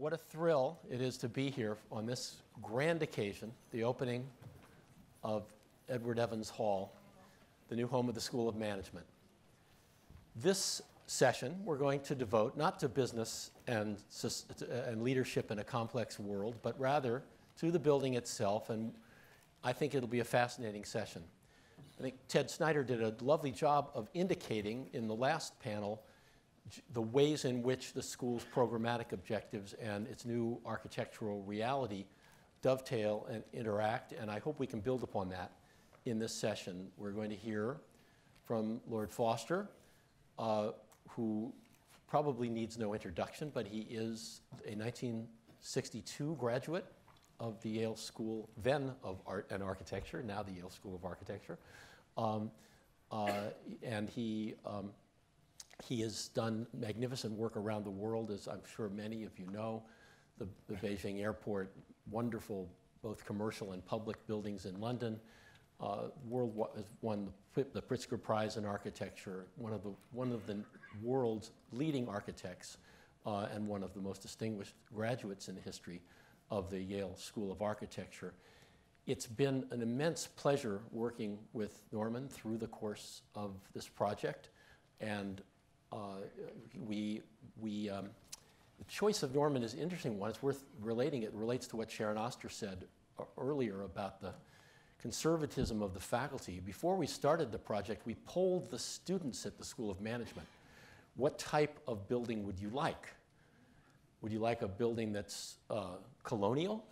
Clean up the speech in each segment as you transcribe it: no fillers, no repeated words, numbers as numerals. What a thrill it is to be here on this grand occasion, the opening of Edward Evans Hall, the new home of the School of Management. This session we're going to devote not to business and leadership in a complex world, but rather to the building itself, and I think it'll be a fascinating session. I think Ted Snyder did a lovely job of indicating in the last panel the ways in which the school's programmatic objectives and its new architectural reality dovetail and interact, and I hope we can build upon that in this session. We're going to hear from Lord Foster, who probably needs no introduction, but he is a 1962 graduate of the Yale School, then of Art and Architecture, now the Yale School of Architecture. And he has done magnificent work around the world, as I'm sure many of you know. The Beijing airport, wonderful both commercial and public buildings in London. Has won the Pritzker Prize in Architecture, one of the world's leading architects, and one of the most distinguished graduates in the history of the Yale School of Architecture. It's been an immense pleasure working with Norman through the course of this project, and the choice of Norman is an interesting one. It's worth relating. It relates to what Sharon Oster said earlier about the conservatism of the faculty. Before we started the project, we polled the students at the School of Management. What type of building would you like? Would you like a building that's colonial,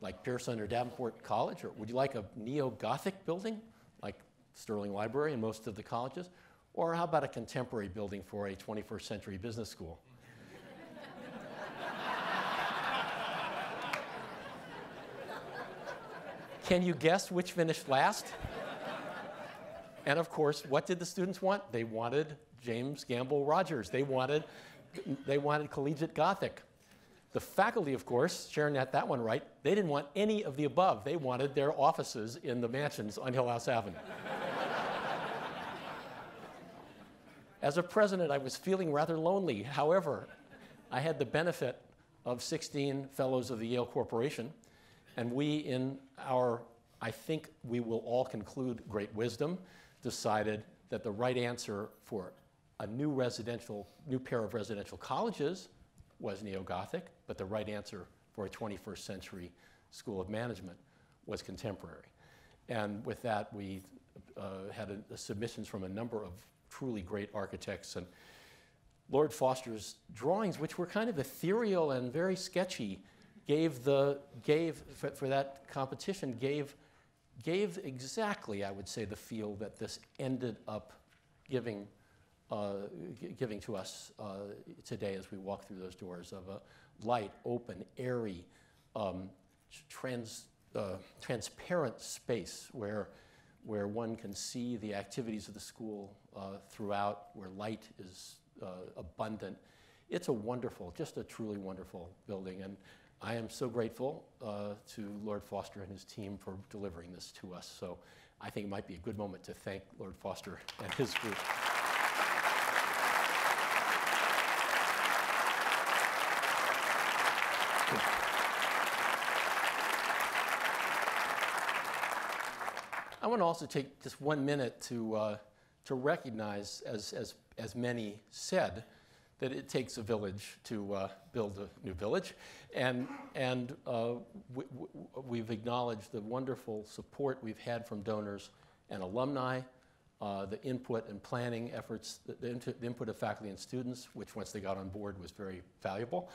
like Pearson or Davenport College? Or would you like a neo-Gothic building, like Sterling Library and most of the colleges? Or how about a contemporary building for a 21st century business school? Can you guess which finished last? And of course, what did the students want? They wanted James Gamble Rogers. They wanted collegiate Gothic. The faculty, of course, Sharon had that one right, they didn't want any of the above. They wanted their offices in the mansions on Hillhouse Avenue. As a president, I was feeling rather lonely. However, I had the benefit of 16 fellows of the Yale Corporation, and we, in our, I think we will all conclude, great wisdom, decided that the right answer for a new pair of residential colleges was neo-Gothic, but the right answer for a 21st century School of Management was contemporary. And with that, we had submissions from a number of truly great architects. And Lord Foster's drawings, which were kind of ethereal and very sketchy, gave exactly, I would say, the feel that this ended up giving to us today as we walk through those doors, of a light, open, airy, transparent space where one can see the activities of the school throughout, where light is abundant. It's a wonderful, just a truly wonderful building. And I am so grateful to Lord Foster and his team for delivering this to us. So I think it might be a good moment to thank Lord Foster and his group. I want to also take just 1 minute to recognize, as many said, that it takes a village to build a new village. And we've acknowledged the wonderful support we've had from donors and alumni, the input and planning efforts, the input of faculty and students, which once they got on board was very valuable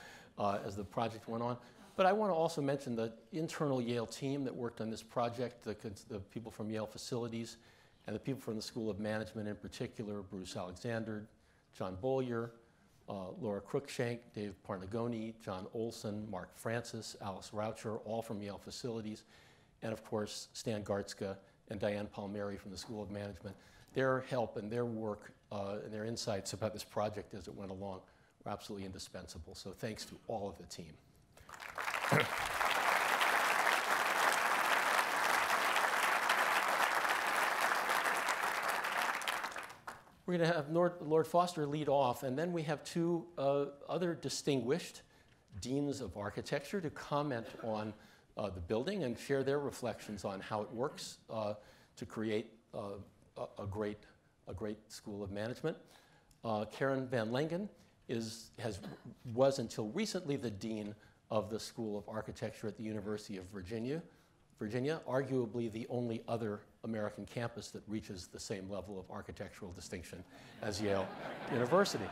as the project went on. But I want to also mention the internal Yale team that worked on this project, the people from Yale Facilities, and the people from the School of Management in particular, Bruce Alexander, John Bolyer, Laura Cruikshank, Dave Parnagoni, John Olson, Mark Francis, Alice Raucher, all from Yale Facilities, and of course, Stan Gartzka and Diane Palmieri from the School of Management. Their help and their work and their insights about this project as it went along were absolutely indispensable. So thanks to all of the team. We're going to have Lord Foster lead off, and then we have two other distinguished deans of architecture to comment on the building and share their reflections on how it works to create a great school of management. Karen Van Lengen was until recently the dean of the School of Architecture at the University of Virginia, arguably the only other American campus that reaches the same level of architectural distinction as Yale University.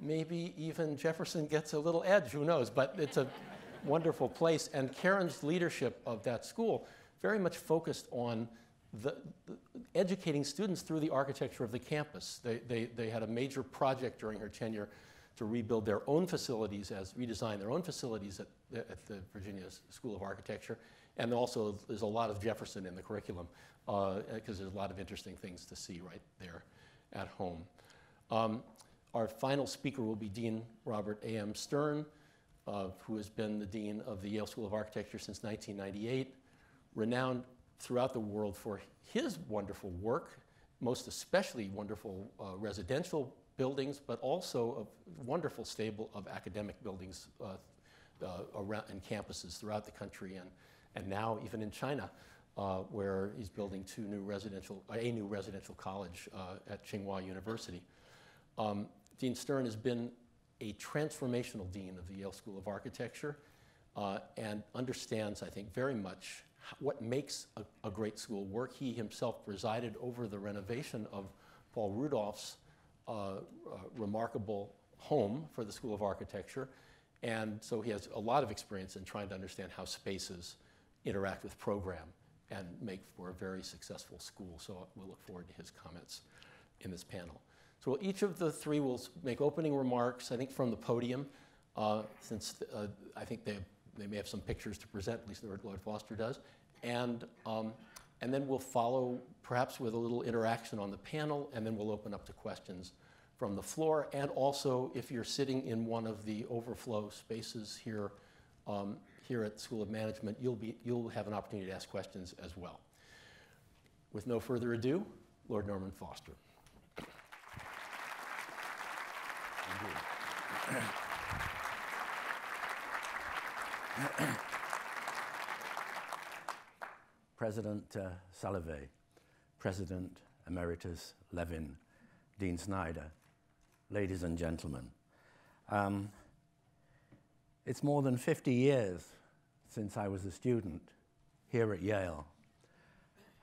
Maybe even Jefferson gets a little edge, who knows, but it's a wonderful place. And Karen's leadership of that school very much focused on educating students through the architecture of the campus. They had a major project during her tenure to redesign their own facilities at the Virginia School of Architecture. And also, there's a lot of Jefferson in the curriculum, because there's a lot of interesting things to see right there at home. Our final speaker will be Dean Robert A.M. Stern, who has been the dean of the Yale School of Architecture since 1998, renowned throughout the world for his wonderful work, most especially wonderful residential buildings, but also a wonderful stable of academic buildings around and campuses throughout the country, and now even in China, where he's building a new residential college at Tsinghua University. Dean Stern has been a transformational dean of the Yale School of Architecture and understands, I think, very much what makes a great school work. He himself presided over the renovation of Paul Rudolph's remarkable home for the School of Architecture. And so he has a lot of experience in trying to understand how spaces interact with program and make for a very successful school. So we'll look forward to his comments in this panel. So each of the three will make opening remarks, I think, from the podium, since I think they may have some pictures to present, at least Lord Foster does. And then we'll follow perhaps with a little interaction on the panel, and then we'll open up to questions from the floor. And also, if you're sitting in one of the overflow spaces here, here at School of Management, you'll have an opportunity to ask questions as well. With no further ado, Lord Norman Foster. President Salovey, President Emeritus Levin, Dean Snyder, ladies and gentlemen. It's more than 50 years since I was a student here at Yale.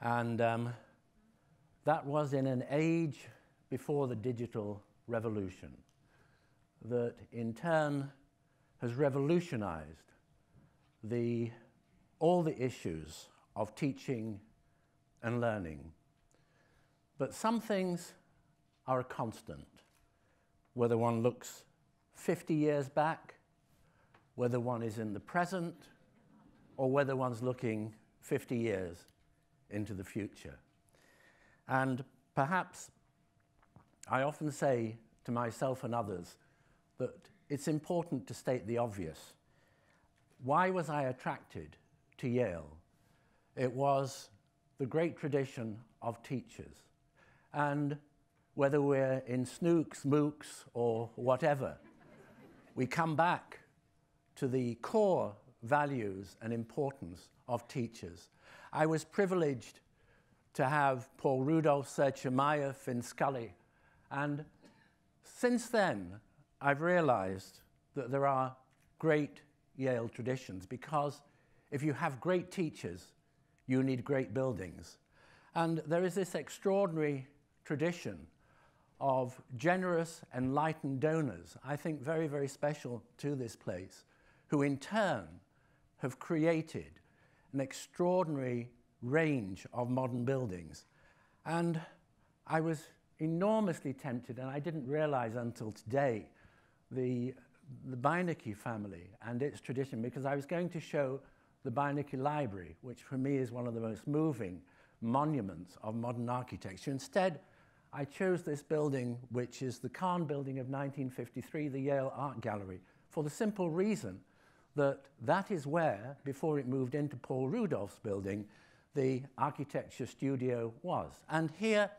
And that was in an age before the digital revolution, that in turn has revolutionized all the issues of teaching and learning. But some things are a constant, whether one looks 50 years back, whether one is in the present, or whether one's looking 50 years into the future. And perhaps I often say to myself and others, but it's important to state the obvious. Why was I attracted to Yale? It was the great tradition of teachers. And whether we're in snooks, mooks, or whatever, we come back to the core values and importance of teachers. I was privileged to have Paul Rudolph, Sir Chimaev, Finn Scully, and since then, I've realized that there are great Yale traditions, because if you have great teachers, you need great buildings. And there is this extraordinary tradition of generous, enlightened donors, I think very, very special to this place, who in turn have created an extraordinary range of modern buildings. And I was enormously tempted, and I didn't realize until today, the Beinecke family and its tradition, because I was going to show the Beinecke Library, which for me is one of the most moving monuments of modern architecture. Instead, I chose this building, which is the Kahn Building of 1953, the Yale Art Gallery, for the simple reason that that is where, before it moved into Paul Rudolph's building, the architecture studio was. And here,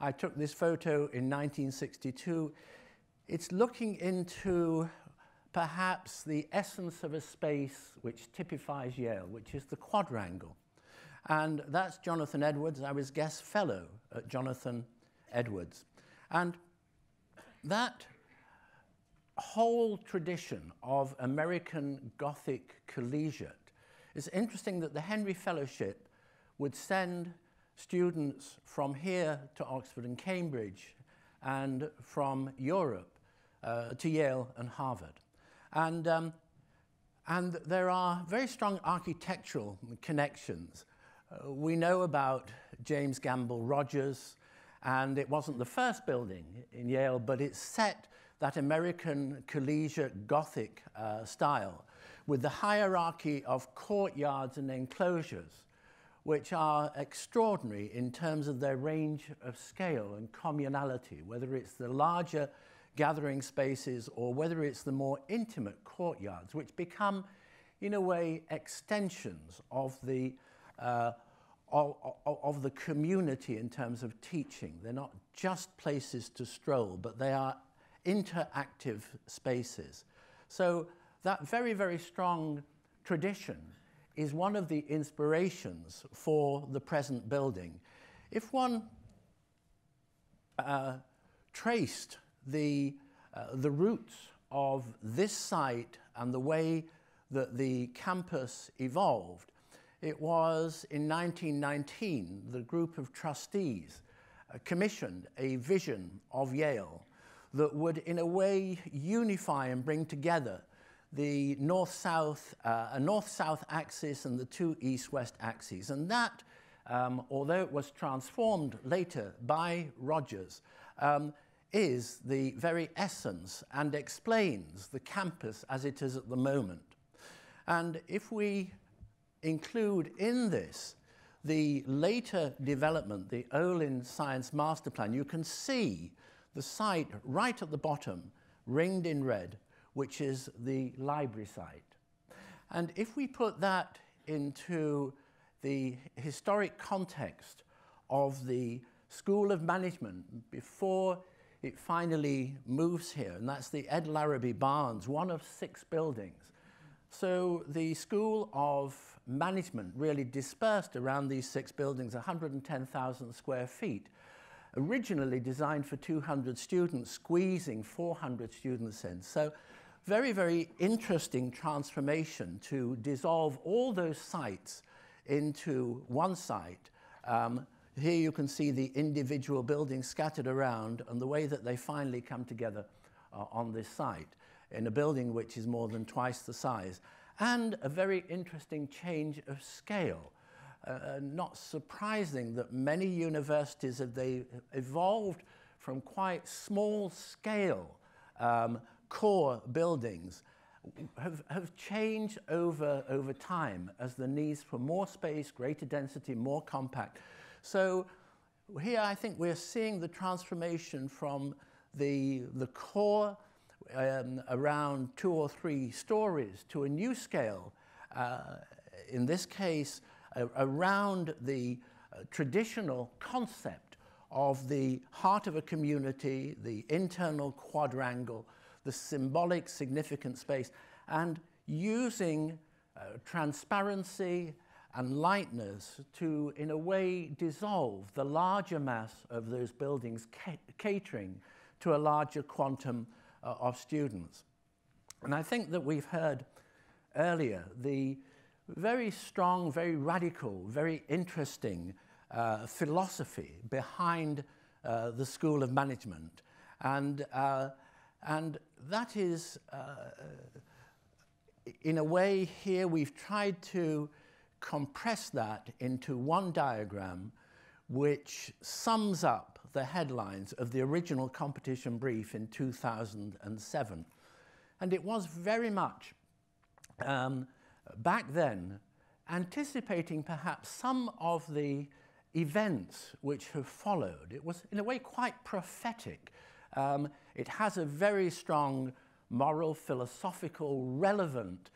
I took this photo in 1962. It's looking into perhaps the essence of a space which typifies Yale, which is the quadrangle. And that's Jonathan Edwards. I was guest fellow at Jonathan Edwards. And that whole tradition of American Gothic collegiate, it's interesting that the Henry Fellowship would send students from here to Oxford and Cambridge and from Europe to Yale and Harvard. And there are very strong architectural connections. We know about James Gamble Rogers, and it wasn't the first building in Yale, but it set that American collegiate Gothic style with the hierarchy of courtyards and enclosures, which are extraordinary in terms of their range of scale and communality, whether it's the larger gathering spaces or whether it's the more intimate courtyards, which become, in a way, extensions of the community in terms of teaching. They're not just places to stroll, but they are interactive spaces. So that very, very strong tradition is one of the inspirations for the present building. If one traced the roots of this site and the way that the campus evolved, it was in 1919 the group of trustees commissioned a vision of Yale that would, in a way, unify and bring together the north-south axis and the two east-west axes. And that, although it was transformed later by Rogers, is the very essence and explains the campus as it is at the moment. And if we include in this the later development, the Olin Science Master Plan, you can see the site right at the bottom, ringed in red, which is the library site. And if we put that into the historic context of the School of Management before it finally moves here, and that's the Ed Larrabee Barns, one of 6 buildings. So the School of Management really dispersed around these 6 buildings, 110,000 square feet, originally designed for 200 students, squeezing 400 students in. So very, very interesting transformation to dissolve all those sites into one site. Here you can see the individual buildings scattered around and the way that they finally come together on this site in a building which is more than twice the size. And a very interesting change of scale. Not surprising that many universities, as they evolved from quite small scale core buildings, have changed over time as the needs for more space, greater density, more compact. So here I think we're seeing the transformation from the core around 2 or 3 stories to a new scale, in this case, around the traditional concept of the heart of a community, the internal quadrangle, the symbolic significant space, and using transparency and lightness to, in a way, dissolve the larger mass of those buildings, catering to a larger quantum of students. And I think that we've heard earlier the very strong, very radical, very interesting philosophy behind the School of Management. And that is, in a way here, we've tried to compress that into one diagram which sums up the headlines of the original competition brief in 2007. And it was very much back then, anticipating perhaps some of the events which have followed. It was, in a way, quite prophetic. It has a very strong moral, philosophical, relevant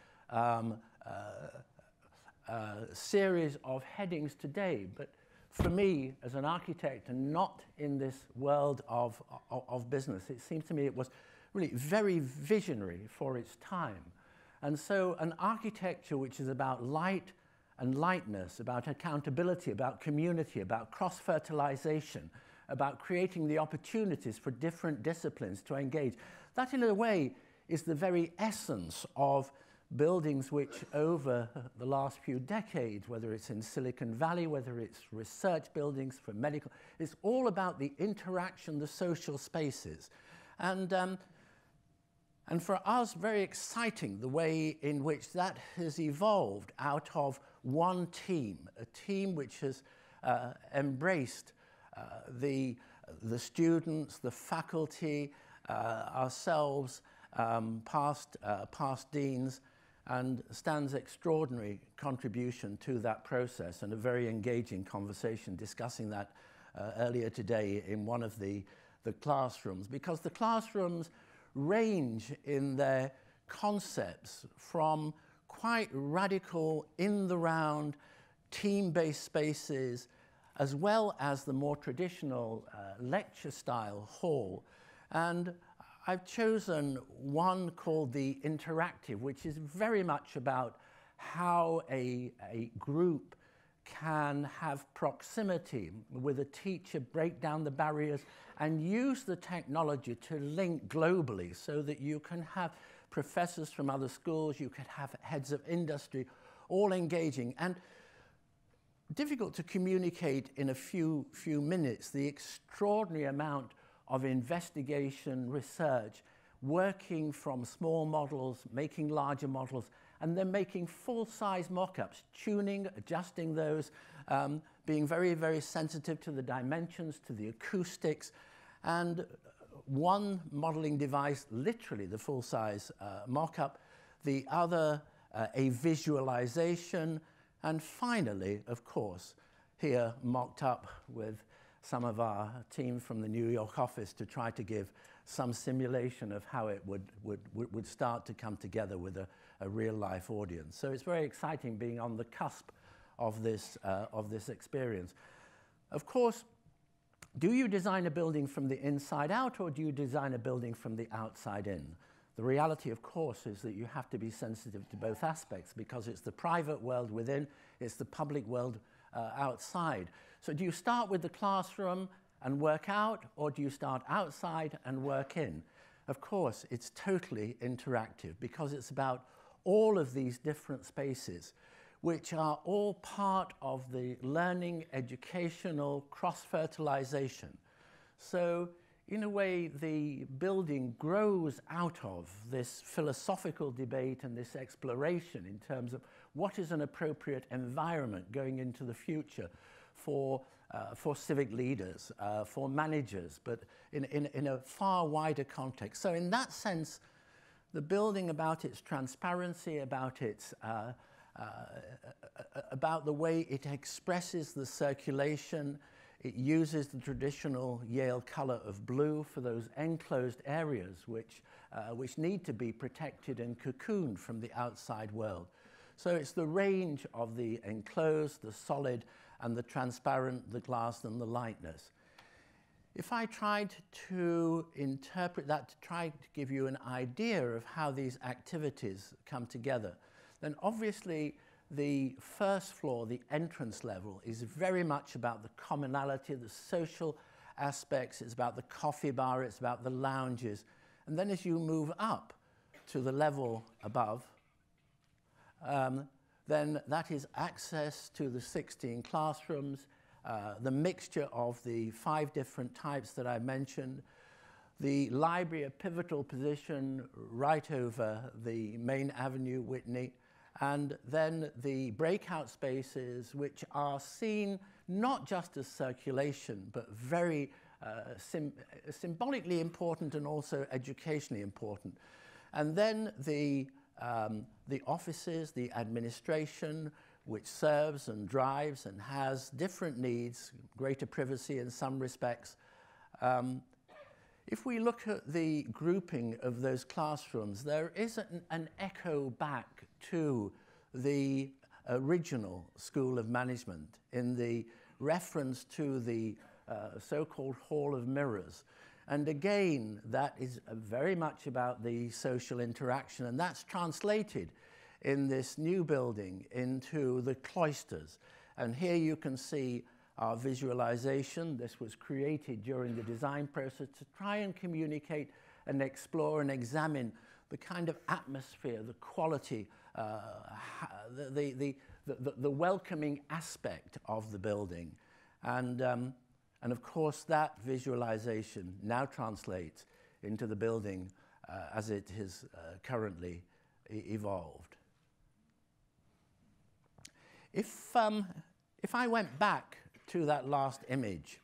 series of headings today. But for me, as an architect and not in this world of business, it seems to me it was really very visionary for its time. And so an architecture which is about light and lightness, about accountability, about community, about cross-fertilization, about creating the opportunities for different disciplines to engage. That, in a way, is the very essence of buildings which, over the last few decades, whether it's in Silicon Valley, whether it's research buildings for medical, it's all about the interaction, the social spaces. And for us, very exciting the way in which that has evolved out of one team, a team which has embraced the students, the faculty, ourselves, past deans, and Stan's extraordinary contribution to that process, and a very engaging conversation discussing that earlier today in one of the classrooms, because the classrooms range in their concepts from quite radical, in the round, team-based spaces, as well as the more traditional lecture-style hall. And I've chosen one called the interactive, which is very much about how a group can have proximity with a teacher, break down the barriers, and use the technology to link globally so that you can have professors from other schools, you can have heads of industry, all engaging. And difficult to communicate in a few minutes the extraordinary amount of investigation, research, working from small models, making larger models, and then making full-size mock-ups, tuning, adjusting those, being very, very sensitive to the dimensions, to the acoustics, and one modeling device, literally the full-size mock-up, the other a visualization, and finally, of course, here mocked up with some of our team from the New York office to try to give some simulation of how it would start to come together with a real-life audience. So it's very exciting being on the cusp of this experience. Of course, do you design a building from the inside out, or do you design a building from the outside in? The reality, of course, is that you have to be sensitive to both aspects, because it's the private world within, it's the public world outside. So do you start with the classroom and work out, or do you start outside and work in? Of course, it's totally interactive, because it's about all of these different spaces, which are all part of the learning, educational cross-fertilization. So in a way, the building grows out of this philosophical debate and this exploration in terms of what is an appropriate environment going into the future for civic leaders, for managers, but in a far wider context. So in that sense, the building, about its transparency, about its about the way it expresses the circulation. It uses the traditional Yale color of blue for those enclosed areas which need to be protected and cocooned from the outside world. So it's the range of the enclosed, the solid, and the transparent, the glass, and the lightness. If I tried to interpret that, to try to give you an idea of how these activities come together, then obviously the first floor, the entrance level, is very much about the commonality, the social aspects. It's about the coffee bar, it's about the lounges. And then as you move up to the level above, then that is access to the 16 classrooms, the mixture of the 5 different types that I mentioned, the library, a pivotal position right over the main avenue, Whitney, and then the breakout spaces, which are seen not just as circulation, but very symbolically important and also educationally important. And then the offices, the administration, which serves and drives and has different needs, greater privacy in some respects. If we look at the grouping of those classrooms, there is an echo back to the original School of Management in the reference to the so-called Hall of Mirrors. And again, that is very much about the social interaction, and that's translated in this new building into the cloisters. And here you can see our visualization. This was created during the design process to try and communicate and explore and examine the kind of atmosphere, the quality, the welcoming aspect of the building. And of course, that visualization now translates into the building as it is currently evolved. If I went back to that last image,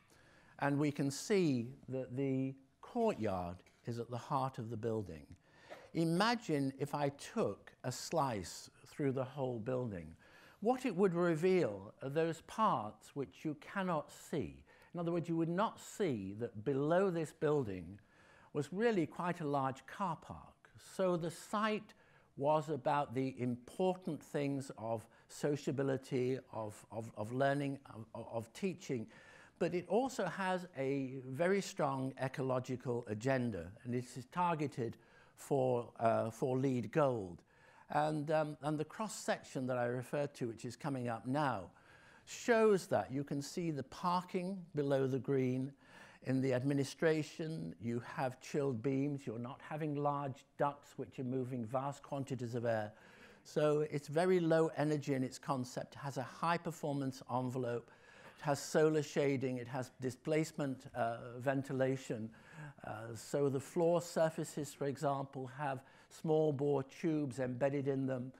and we can see that the courtyard is at the heart of the building. Imagine if I took a slice through the whole building. What it would reveal are those parts which you cannot see. In other words, you would not see that below this building was really quite a large car park. So the site was about the important things of sociability, of learning, of teaching, but it also has a very strong ecological agenda, and it is targeted for LEED Gold. And the cross-section that I referred to, which is coming up now, shows that. You can see the parking below the green. In the administration, you have chilled beams. You're not having large ducts which are moving vast quantities of air. So it's very low energy in its concept, has a high performance envelope, it has solar shading, it has displacement ventilation. So the floor surfaces, for example, have small bore tubes embedded in them,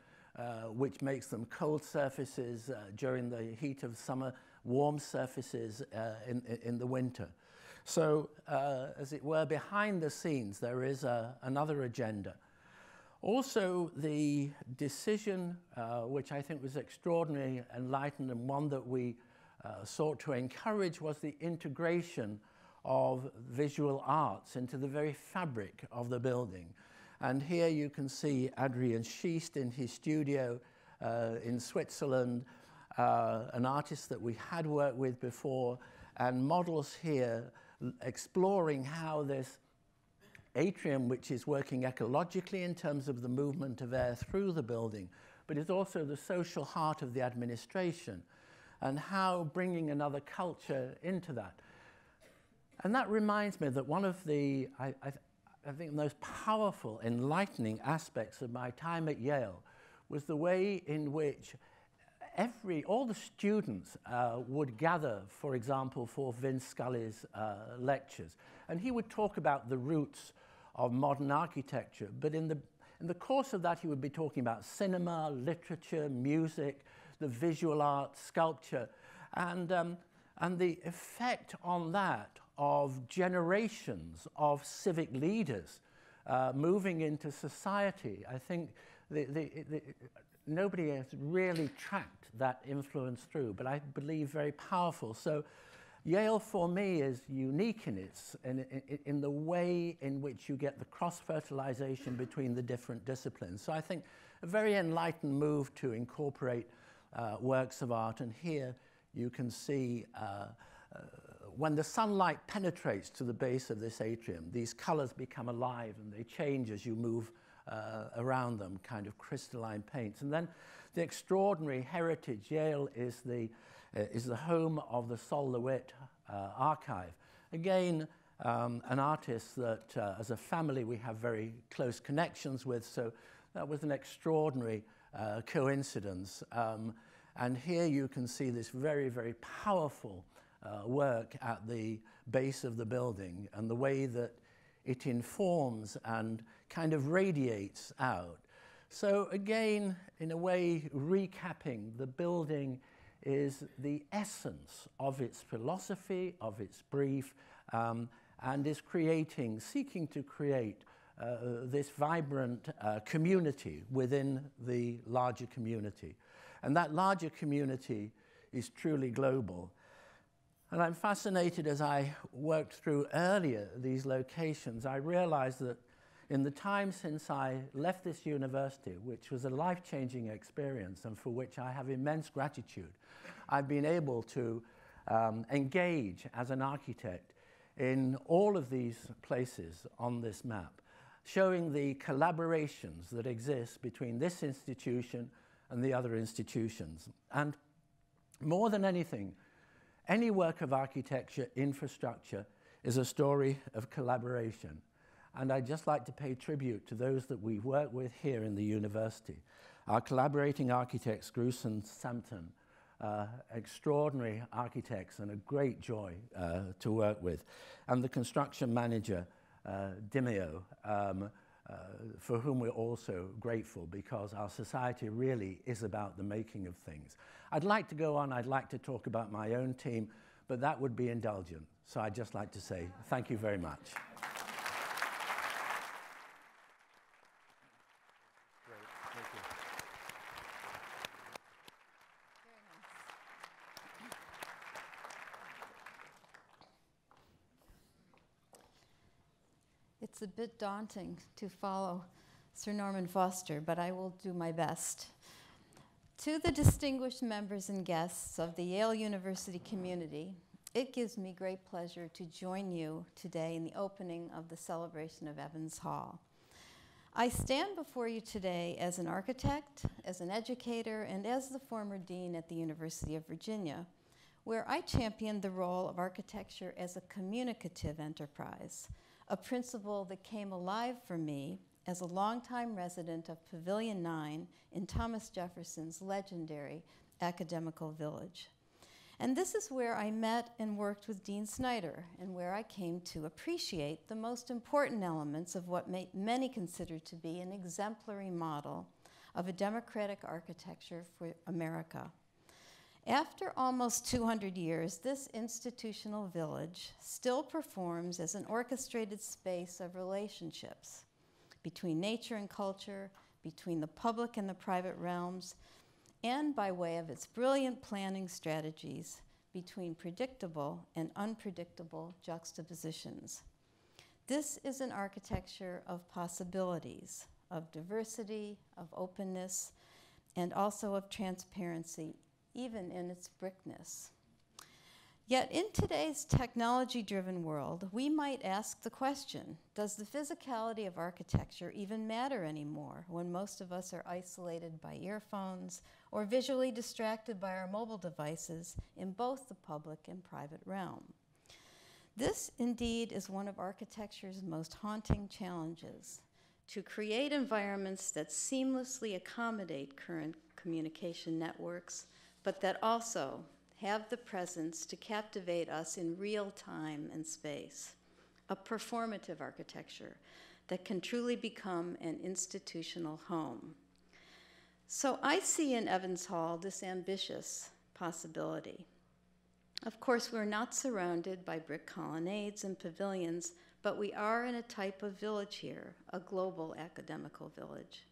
which makes them cold surfaces during the heat of summer, warm surfaces in the winter. So, as it were, behind the scenes, there is another agenda. Also, the decision, which I think was extraordinarily enlightened and one that we sought to encourage, was the integration of visual arts into the very fabric of the building. And here you can see Adrian Schiest in his studio in Switzerland, an artist that we had worked with before, and models here exploring how this atrium, which is working ecologically in terms of the movement of air through the building, but is also the social heart of the administration, and how bringing another culture into that. And that reminds me that one of the, I think, the most powerful, enlightening aspects of my time at Yale was the way in which all the students would gather, for example, for Vince Scully's lectures. And he would talk about the roots of modern architecture. But in the course of that, he would be talking about cinema, literature, music, the visual arts, sculpture. And the effect on that of generations of civic leaders moving into society, I think nobody has really tracked that influence through, but I believe very powerful. So Yale, for me, is unique in its, in the way in which you get the cross-fertilization between the different disciplines. So I think a very enlightened move to incorporate works of art. And here you can see when the sunlight penetrates to the base of this atrium, these colors become alive and they change as you move around them, kind of crystalline paints. And then the extraordinary heritage. Yale is the home of the Sol LeWitt archive. Again, an artist that as a family we have very close connections with, so that was an extraordinary coincidence. And here you can see this very, very powerful work at the base of the building and the way that it informs and kind of radiates out. So again, in a way, recapping, the building is the essence of its philosophy, of its brief, and is creating, seeking to create this vibrant community within the larger community. And that larger community is truly global. And I'm fascinated, as I worked through earlier these locations, I realized that in the time since I left this university, which was a life-changing experience and for which I have immense gratitude, I've been able to engage as an architect in all of these places on this map, showing the collaborations that exist between this institution and the other institutions. And more than anything, any work of architecture, infrastructure, is a story of collaboration. And I'd just like to pay tribute to those that we work with here in the university. Our collaborating architects, Gruss and Sampton, extraordinary architects and a great joy to work with. And the construction manager, Dimeo, for whom we're also grateful, because our society really is about the making of things. I'd like to go on, I'd like to talk about my own team, but that would be indulgent. So I'd just like to say thank you very much. It's a bit daunting to follow Sir Norman Foster, but I will do my best. To the distinguished members and guests of the Yale University community, it gives me great pleasure to join you today in the opening of the celebration of Evans Hall. I stand before you today as an architect, as an educator, and as the former dean at the University of Virginia, where I championed the role of architecture as a communicative enterprise, a principle that came alive for me as a longtime resident of Pavilion 9 in Thomas Jefferson's legendary Academical Village. And this is where I met and worked with Dean Snyder, and where I came to appreciate the most important elements of what many consider to be an exemplary model of a democratic architecture for America. After almost 200 years, this institutional village still performs as an orchestrated space of relationships between nature and culture, between the public and the private realms, and by way of its brilliant planning strategies between predictable and unpredictable juxtapositions. This is an architecture of possibilities, of diversity, of openness, and also of transparency, even in its brickness. Yet in today's technology-driven world, we might ask the question, does the physicality of architecture even matter anymore when most of us are isolated by earphones or visually distracted by our mobile devices in both the public and private realm? This indeed is one of architecture's most haunting challenges, to create environments that seamlessly accommodate current communication networks, but that also have the presence to captivate us in real time and space, a performative architecture that can truly become an institutional home. So I see in Evans Hall this ambitious possibility. Of course, we're not surrounded by brick colonnades and pavilions, but we are in a type of village here, a global academical village.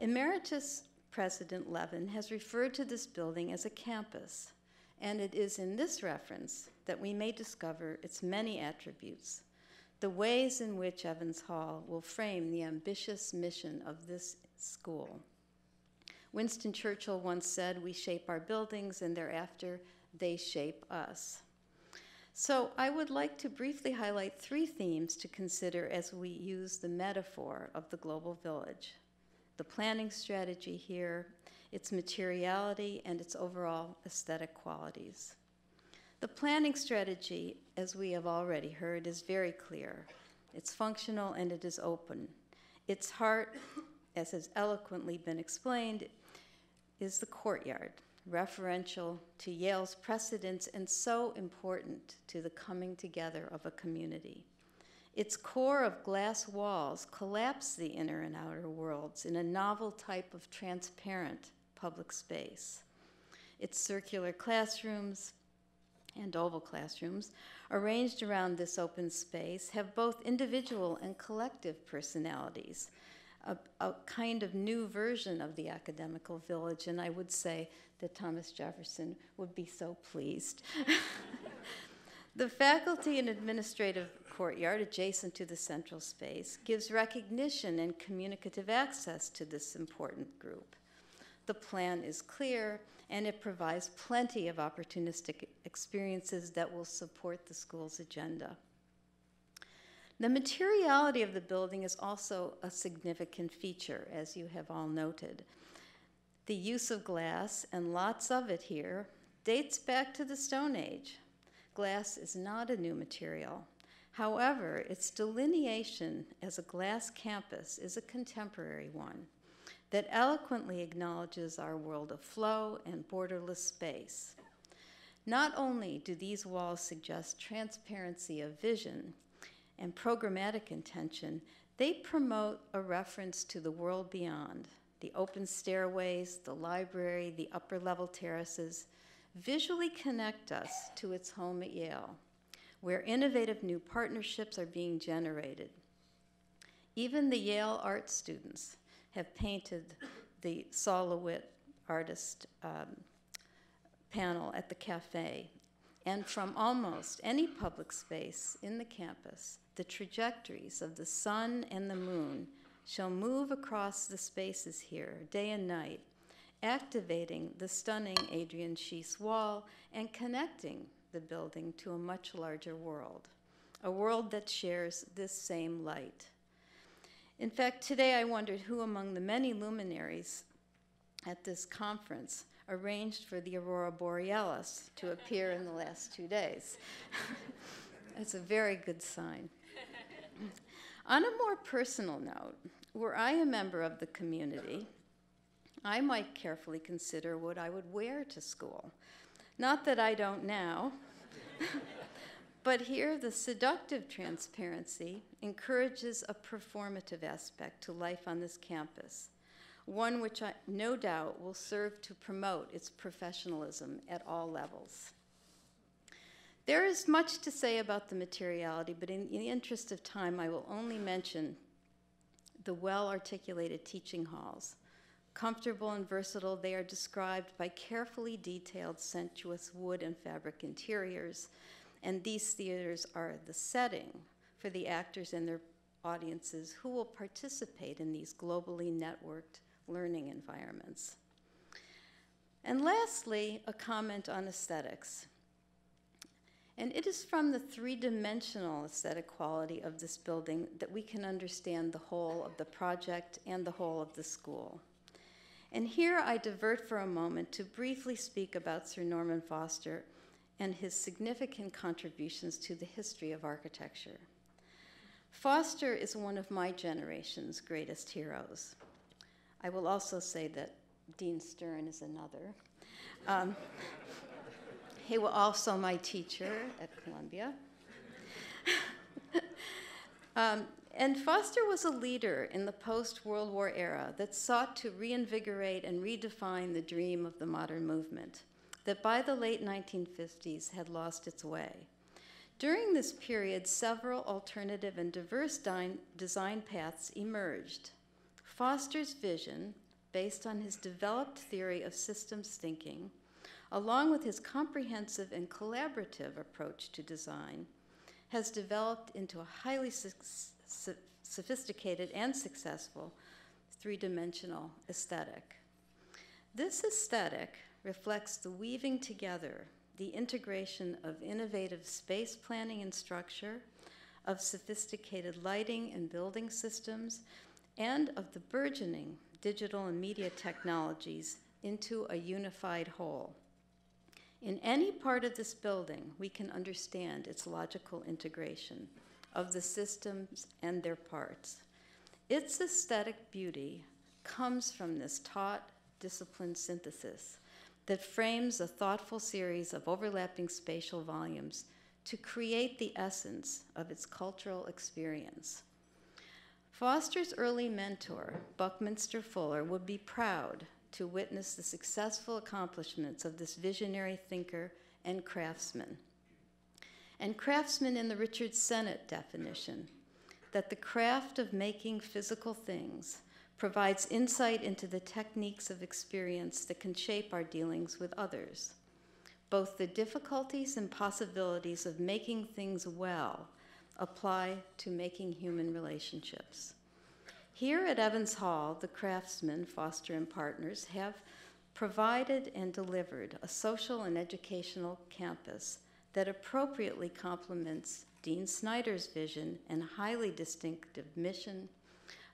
Emeritus President Levin has referred to this building as a campus, and it is in this reference that we may discover its many attributes, the ways in which Evans Hall will frame the ambitious mission of this school. Winston Churchill once said, "We shape our buildings, and thereafter they shape us." So I would like to briefly highlight three themes to consider as we use the metaphor of the global village: the planning strategy here, its materiality, and its overall aesthetic qualities. The planning strategy, as we have already heard, is very clear. It's functional and it is open. Its heart, as has eloquently been explained, is the courtyard, referential to Yale's precedents and so important to the coming together of a community. Its core of glass walls collapse the inner and outer worlds in a novel type of transparent public space. Its circular classrooms and oval classrooms arranged around this open space have both individual and collective personalities, a kind of new version of the academical village, and I would say that Thomas Jefferson would be so pleased. The faculty and administrative courtyard adjacent to the central space gives recognition and communicative access to this important group. The plan is clear, and it provides plenty of opportunistic experiences that will support the school's agenda. The materiality of the building is also a significant feature, as you have all noted. The use of glass, and lots of it here, dates back to the Stone Age. Glass is not a new material. However, its delineation as a glass campus is a contemporary one that eloquently acknowledges our world of flow and borderless space. Not only do these walls suggest transparency of vision and programmatic intention, they promote a reference to the world beyond, the open stairways, the library, the upper level terraces, visually connect us to its home at Yale, where innovative new partnerships are being generated. Even the Yale art students have painted the Sol LeWitt artist panel at the cafe, and from almost any public space in the campus, the trajectories of the sun and the moon shall move across the spaces here, day and night, activating the stunning Adrian Schiest wall and connecting the building to a much larger world, a world that shares this same light. In fact, today I wondered who among the many luminaries at this conference arranged for the Aurora Borealis to appear in the last 2 days. That's a very good sign. On a more personal note, were I a member of the community, I might carefully consider what I would wear to school. Not that I don't now, but here the seductive transparency encourages a performative aspect to life on this campus, one which I, no doubt will serve to promote its professionalism at all levels. There is much to say about the materiality, but in the interest of time, I will only mention the well-articulated teaching halls. Comfortable and versatile, they are described by carefully detailed, sensuous wood and fabric interiors, and these theaters are the setting for the actors and their audiences who will participate in these globally networked learning environments. And lastly, a comment on aesthetics. And it is from the three-dimensional aesthetic quality of this building that we can understand the whole of the project and the whole of the school. And here I divert for a moment to briefly speak about Sir Norman Foster and his significant contributions to the history of architecture. Foster is one of my generation's greatest heroes. I will also say that Dean Stern is another. He was also my teacher at Columbia. And Foster was a leader in the post-World War era that sought to reinvigorate and redefine the dream of the modern movement that by the late 1950s had lost its way. During this period, several alternative and diverse design paths emerged. Foster's vision, based on his developed theory of systems thinking, along with his comprehensive and collaborative approach to design, has developed into a highly sophisticated and successful three-dimensional aesthetic. This aesthetic reflects the weaving together, the integration of innovative space planning and structure, of sophisticated lighting and building systems, and of the burgeoning digital and media technologies into a unified whole. In any part of this building, we can understand its logical integration of the systems and their parts. Its aesthetic beauty comes from this taut, disciplined synthesis that frames a thoughtful series of overlapping spatial volumes to create the essence of its cultural experience. Foster's early mentor, Buckminster Fuller, would be proud to witness the successful accomplishments of this visionary thinker and craftsman. And craftsman in the Richard Sennett definition, that the craft of making physical things provides insight into the techniques of experience that can shape our dealings with others. Both the difficulties and possibilities of making things well apply to making human relationships. Here at Evans Hall, the craftsmen, Foster and Partners, have provided and delivered a social and educational campus that appropriately complements Dean Snyder's vision and highly distinctive mission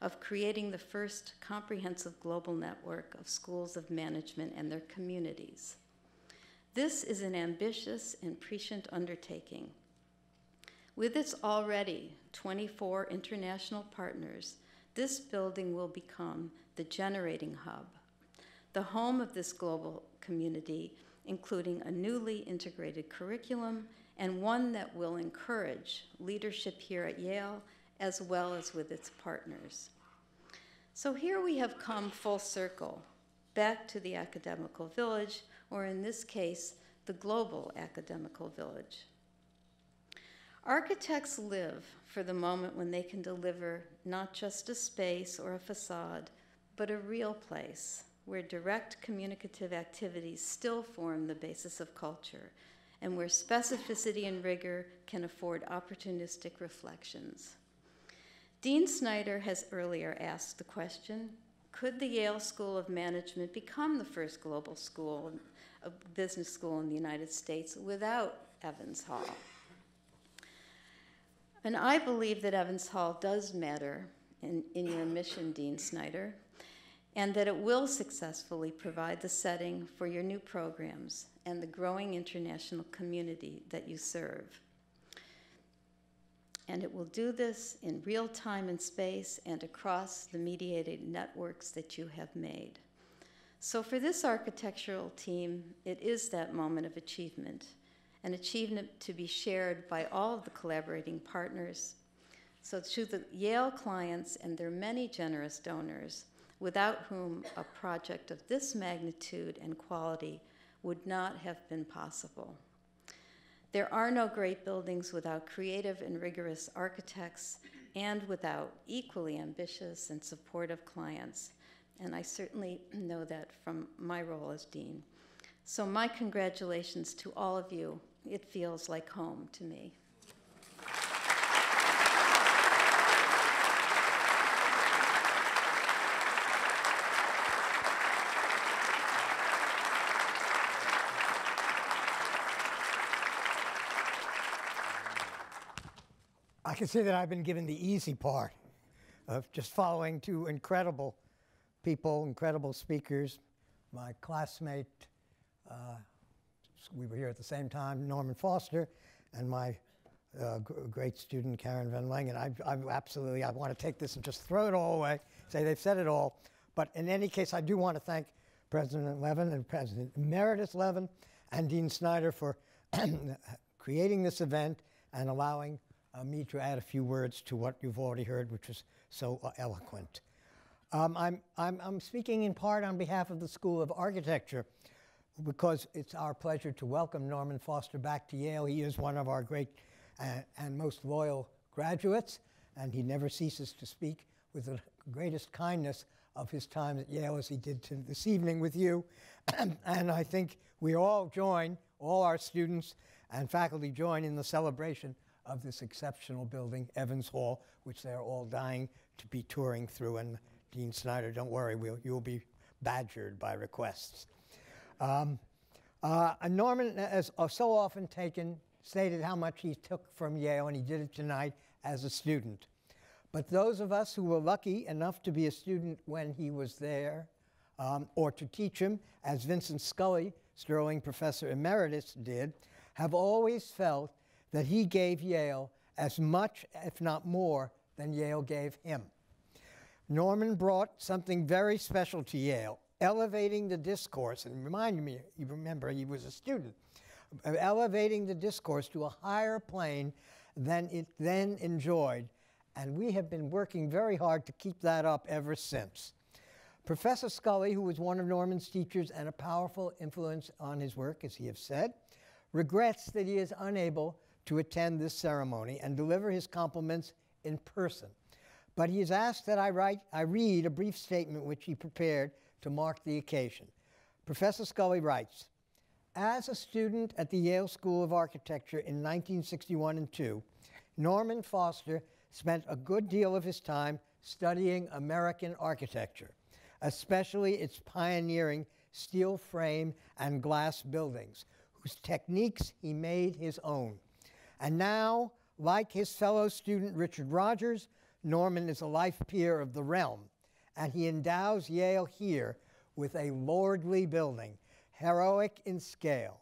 of creating the first comprehensive global network of schools of management and their communities. This is an ambitious and prescient undertaking. With its already 24 international partners, this building will become the generating hub, the home of this global community, including a newly integrated curriculum and one that will encourage leadership here at Yale as well as with its partners. So here we have come full circle, back to the academical village, or in this case, the global academical village. Architects live for the moment when they can deliver not just a space or a facade, but a real place where direct communicative activities still form the basis of culture, and where specificity and rigor can afford opportunistic reflections. Dean Snyder has earlier asked the question, could the Yale School of Management become the first global school, a business school in the United States without Evans Hall? And I believe that Evans Hall does matter in your mission, Dean Snyder, and that it will successfully provide the setting for your new programs and the growing international community that you serve. And it will do this in real time and space and across the mediated networks that you have made. So for this architectural team, it is that moment of achievement, an achievement to be shared by all of the collaborating partners. So to the Yale clients and their many generous donors, without whom a project of this magnitude and quality would not have been possible. There are no great buildings without creative and rigorous architects and without equally ambitious and supportive clients. And I certainly know that from my role as dean. So my congratulations to all of you. It feels like home to me. I can say that I've been given the easy part of just following two incredible people, incredible speakers. My classmate, we were here at the same time, Norman Foster, and my great student, Karen Van Lengen. I want to take this and just throw it all away, say they've said it all. But in any case, I do want to thank President Levin and President Emeritus Levin and Dean Snyder for creating this event and allowing me to add a few words to what you've already heard, which was so eloquent. I'm speaking in part on behalf of the School of Architecture because it's our pleasure to welcome Norman Foster back to Yale. He is one of our great and most loyal graduates, and he never ceases to speak with the greatest kindness of his time at Yale, as he did this evening with you. And I think we all join, all our students and faculty join in the celebration of this exceptional building, Evans Hall, which they're all dying to be touring through. And Dean Snyder, don't worry, you'll be badgered by requests. Norman has so often stated how much he took from Yale, and he did it tonight as a student. But those of us who were lucky enough to be a student when he was there, or to teach him, as Vincent Scully, Sterling Professor Emeritus, did, have always felt that he gave Yale as much, if not more, than Yale gave him. Norman brought something very special to Yale, elevating the discourse, and remind me, you remember he was a student, elevating the discourse to a higher plane than it then enjoyed, and we have been working very hard to keep that up ever since. Professor Scully, who was one of Norman's teachers and a powerful influence on his work, as he has said, regrets that he is unable to attend this ceremony and deliver his compliments in person. But he has asked that I read a brief statement which he prepared to mark the occasion. Professor Scully writes, as a student at the Yale School of Architecture in 1961 and 2, Norman Foster spent a good deal of his time studying American architecture, especially its pioneering steel frame and glass buildings, whose techniques he made his own. And now, Like his fellow student Richard Rogers, Norman is a life peer of the realm, and he endows Yale here with a lordly building, heroic in scale.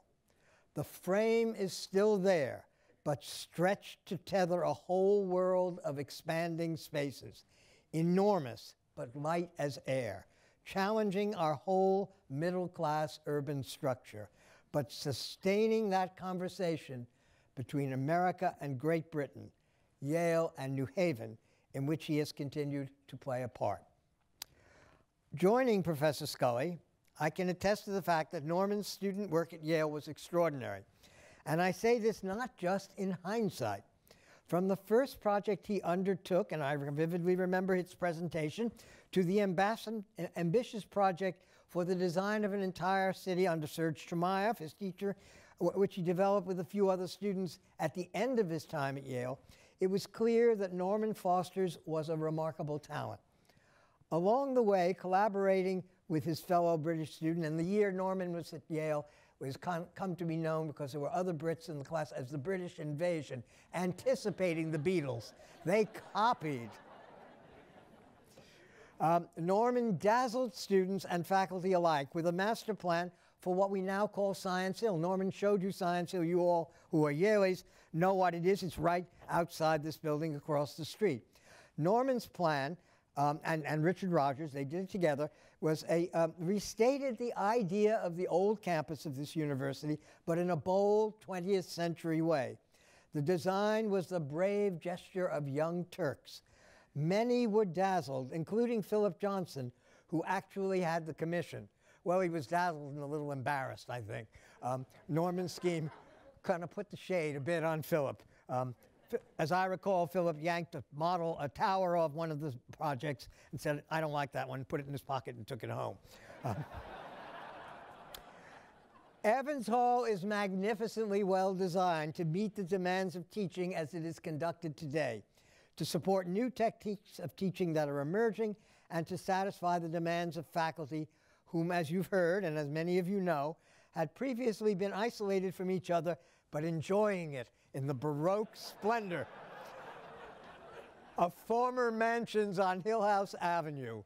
The frame is still there, but stretched to tether a whole world of expanding spaces, enormous but light as air, challenging our whole middle-class urban structure, but sustaining that conversation between America and Great Britain, Yale and New Haven, in which he has continued to play a part. Joining Professor Scully, I can attest to the fact that Norman's student work at Yale was extraordinary. And I say this not just in hindsight. From the first project he undertook, and I vividly remember its presentation, to the ambitious project for the design of an entire city under Serge Chemayev, his teacher, which he developed with a few other students at the end of his time at Yale, it was clear that Norman Foster's was a remarkable talent. Along the way, collaborating with his fellow British student, and the year Norman was at Yale was come to be known because there were other Brits in the class as the British invasion, anticipating the Beatles. They copied. Norman dazzled students and faculty alike with a master plan for what we now call Science Hill. Norman showed you Science Hill. You all who are Yaleys know what it is. It's right outside this building across the street. Norman's plan and Richard Rogers, they did it together, was restated the idea of the old campus of this university, but in a bold 20th century way. The design was the brave gesture of young Turks. Many were dazzled, including Philip Johnson, who actually had the commission. Well, he was dazzled and a little embarrassed, I think. Norman's scheme kind of put the shade a bit on Philip. As I recall, Philip yanked a model, a tower off one of the projects and said, "I don't like that one," put it in his pocket and took it home. Evans Hall is magnificently well designed to meet the demands of teaching as it is conducted today, to support new techniques of teaching that are emerging, and to satisfy the demands of faculty whom, as you've heard and as many of you know, had previously been isolated from each other but enjoying it in the Baroque splendor of former mansions on Hillhouse Avenue,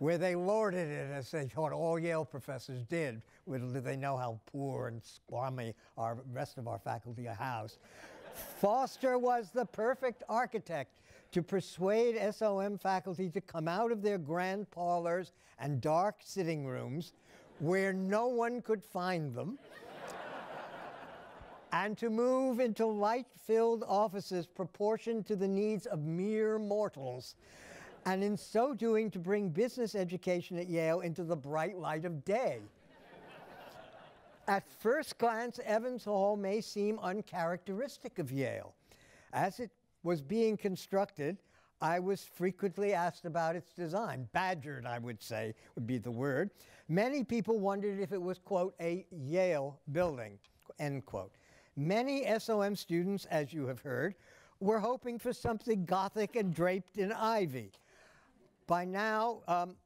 where they lorded it, as they thought all Yale professors did, little did they know how poor and squammy our rest of our faculty are housed. Foster was the perfect architect to persuade SOM faculty to come out of their grand parlors and dark sitting rooms where no one could find them and to move into light-filled offices proportioned to the needs of mere mortals, and in so doing to bring business education at Yale into the bright light of day. At first glance, Evans Hall may seem uncharacteristic of Yale. As it was being constructed, I was frequently asked about its design. Badgered, I would say, would be the word. Many people wondered if it was, quote, a Yale building, end quote. Many SOM students, as you have heard, were hoping for something Gothic and draped in ivy. By now,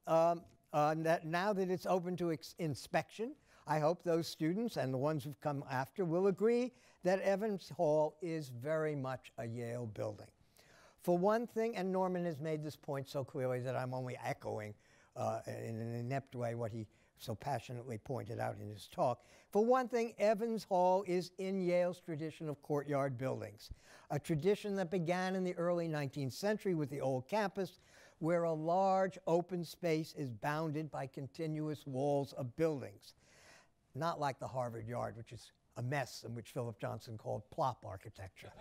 now that it's open to inspection, I hope those students and the ones who've come after will agree that Evans Hall is very much a Yale building. For one thing, and Norman has made this point so clearly that I'm only echoing in an inept way what he so passionately pointed out in his talk. For one thing, Evans Hall is in Yale's tradition of courtyard buildings, a tradition that began in the early 19th century with the old campus, where a large open space is bounded by continuous walls of buildings. Not like the Harvard Yard, which is a mess and which Philip Johnson called plop architecture.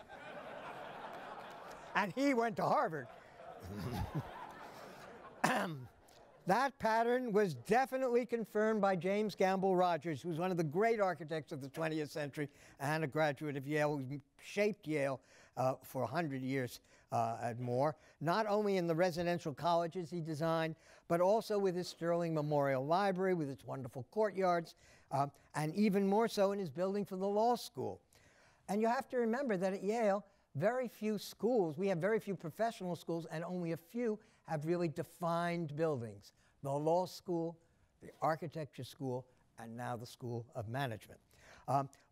And he went to Harvard. That pattern was definitely confirmed by James Gamble Rogers, who was one of the great architects of the 20th century and a graduate of Yale, who shaped Yale for 100 years and more, not only in the residential colleges he designed, but also with his Sterling Memorial Library, with its wonderful courtyards, and even more so in his building for the law school. And you have to remember that at Yale, very few schools, we have very few professional schools, and only a few have really defined buildings. The law school, the architecture school, and now the School of Management.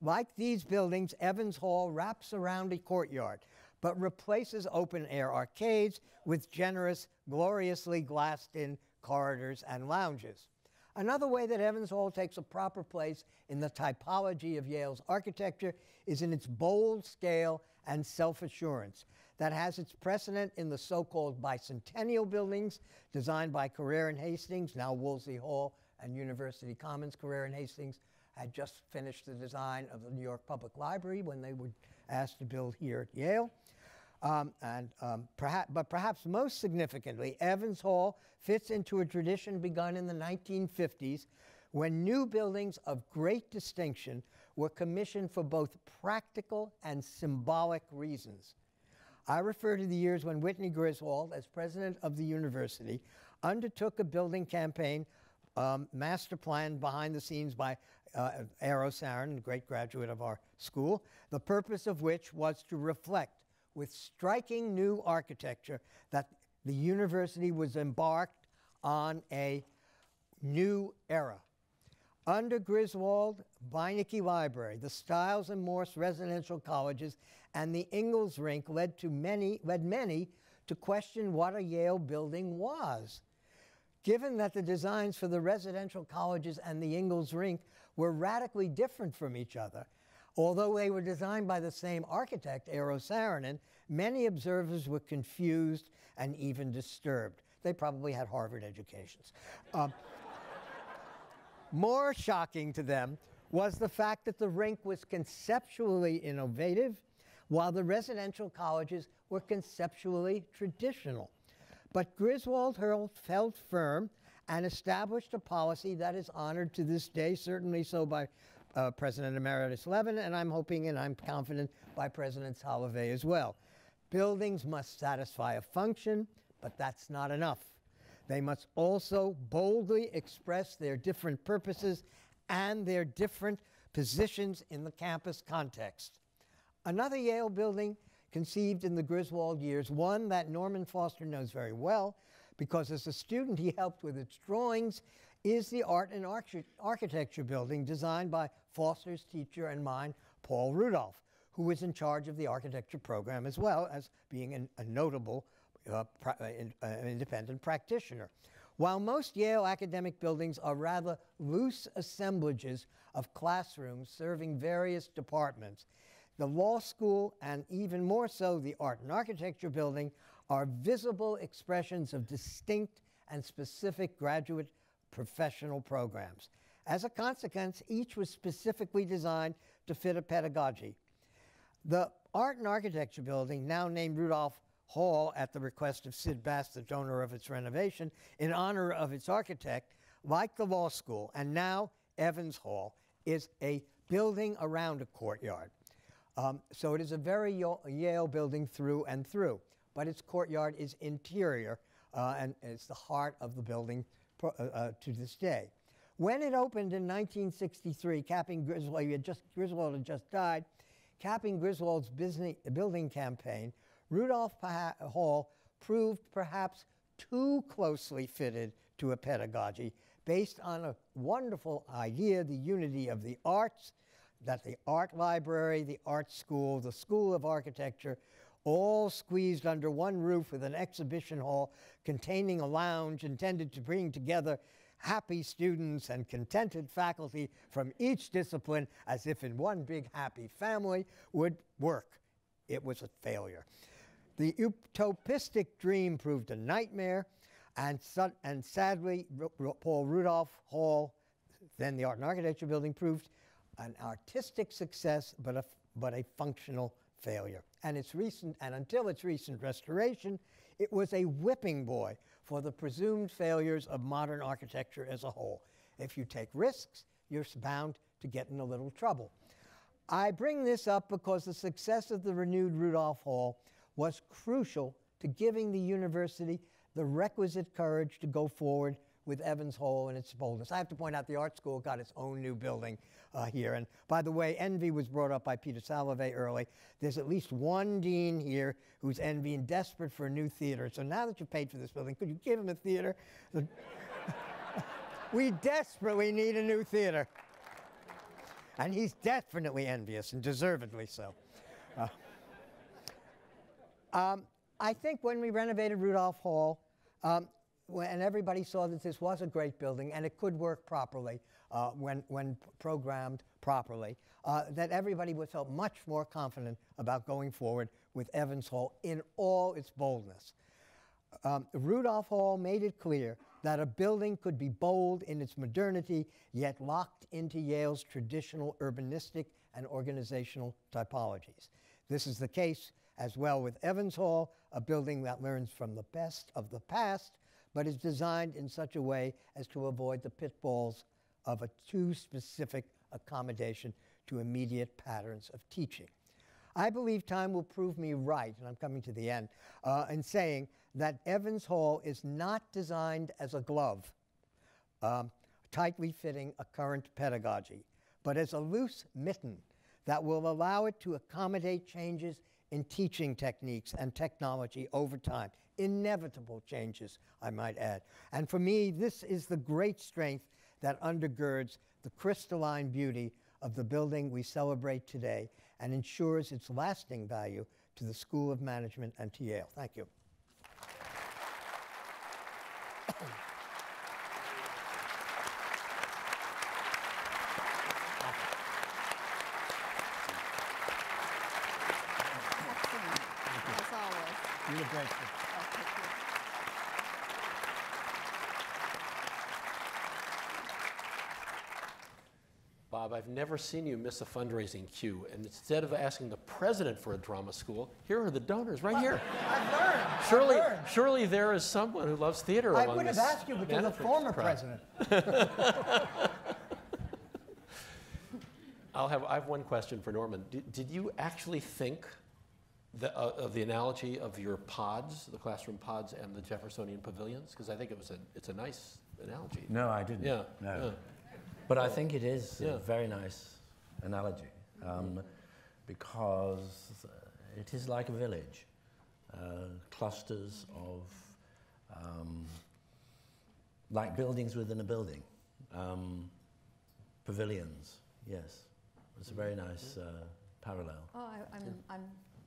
Like these buildings, Evans Hall wraps around a courtyard, but replaces open-air arcades with generous, gloriously glassed-in corridors and lounges. Another way that Evans Hall takes a proper place in the typology of Yale's architecture is in its bold scale and self-assurance that has its precedent in the so-called bicentennial buildings designed by Carrere and Hastings, now Wolsey Hall and University Commons. Carrere and Hastings had just finished the design of the New York Public Library when they were asked to build here at Yale. But perhaps most significantly, Evans Hall fits into a tradition begun in the 1950s when new buildings of great distinction were commissioned for both practical and symbolic reasons. I refer to the years when Whitney Griswold, as president of the university, undertook a building campaign master plan behind the scenes by Eero Saarinen, a great graduate of our school, the purpose of which was to reflect with striking new architecture that the university was embarked on a new era. Under Griswold, Beinecke Library, the Stiles and Morse residential colleges, and the Ingalls Rink led many to question what a Yale building was. Given that the designs for the residential colleges and the Ingalls Rink were radically different from each other, although they were designed by the same architect, Eero Saarinen, many observers were confused and even disturbed. They probably had Harvard educations. More shocking to them was the fact that the rink was conceptually innovative, while the residential colleges were conceptually traditional. But Griswold held firm and established a policy that is honored to this day, certainly so by President Emeritus Levin, and I'm hoping and I'm confident by President Salovey as well. Buildings must satisfy a function, but that's not enough. They must also boldly express their different purposes and their different positions in the campus context. Another Yale building conceived in the Griswold years, one that Norman Foster knows very well, because as a student he helped with its drawings, is the Art and Architecture building designed by Foster's teacher and mine, Paul Rudolph, who was in charge of the architecture program as well as being a notable independent practitioner. While most Yale academic buildings are rather loose assemblages of classrooms serving various departments, the law school, and even more so the Art and Architecture building, are visible expressions of distinct and specific graduate professional programs. As a consequence, each was specifically designed to fit a pedagogy. The Art and Architecture building, now named Rudolph Hall at the request of Sid Bass, the donor of its renovation, in honor of its architect, like the law school, and now Evans Hall, is a building around a courtyard. So it is a very Yale building through and through, but its courtyard is interior, and it's the heart of the building to this day. When it opened in 1963, capping Griswold's building campaign, Rudolph Hall proved perhaps too closely fitted to a pedagogy based on a wonderful idea, the unity of the arts, that the art library, the art school, the School of Architecture, all squeezed under one roof with an exhibition hall containing a lounge intended to bring together happy students and contented faculty from each discipline as if in one big happy family, would work. It was a failure. The utopistic dream proved a nightmare, and sadly, Paul Rudolph Hall, then the Art and Architecture building, proved an artistic success, but a functional failure. And until its recent restoration, it was a whipping boy for the presumed failures of modern architecture as a whole. If you take risks, you're bound to get in a little trouble. I bring this up because the success of the renewed Rudolph Hall was crucial to giving the university the requisite courage to go forward with Evans Hall and its boldness. I have to point out the art school got its own new building here. And by the way, envy was brought up by Peter Salovey early. There's at least one dean here who's envying, desperate for a new theater. So now that you've paid for this building, could you give him a theater? We desperately need a new theater. And he's definitely envious, and deservedly so. I think when we renovated Rudolph Hall, and everybody saw that this was a great building and it could work properly when programmed properly, that everybody would feel much more confident about going forward with Evans Hall in all its boldness. Rudolph Hall made it clear that a building could be bold in its modernity, yet locked into Yale's traditional urbanistic and organizational typologies. This is the case as well with Evans Hall, a building that learns from the best of the past, but is designed in such a way as to avoid the pitfalls of a too specific accommodation to immediate patterns of teaching. I believe time will prove me right, and I'm coming to the end, in saying that Evans Hall is not designed as a glove, tightly fitting a current pedagogy, but as a loose mitten that will allow it to accommodate changes in teaching techniques and technology over time. Inevitable changes, I might add. And for me, this is the great strength that undergirds the crystalline beauty of the building we celebrate today and ensures its lasting value to the School of Management and to Yale. Thank you. Bob, I've never seen you miss a fundraising cue. And instead of asking the president for a drama school, here are the donors right here. I've learned. Surely, I've learned. Surely there is someone who loves theater. I would have asked you, but you're the former president. I have one question for Norman. Did you actually think of the analogy of your pods, the classroom pods, and the Jeffersonian pavilions? Because I think it was it's a nice analogy. No, I didn't. Yeah. No. Yeah. But I think it is a very nice analogy, because it is like a village, clusters of like buildings within a building, pavilions. Yes, it's a very nice parallel. Oh, I'm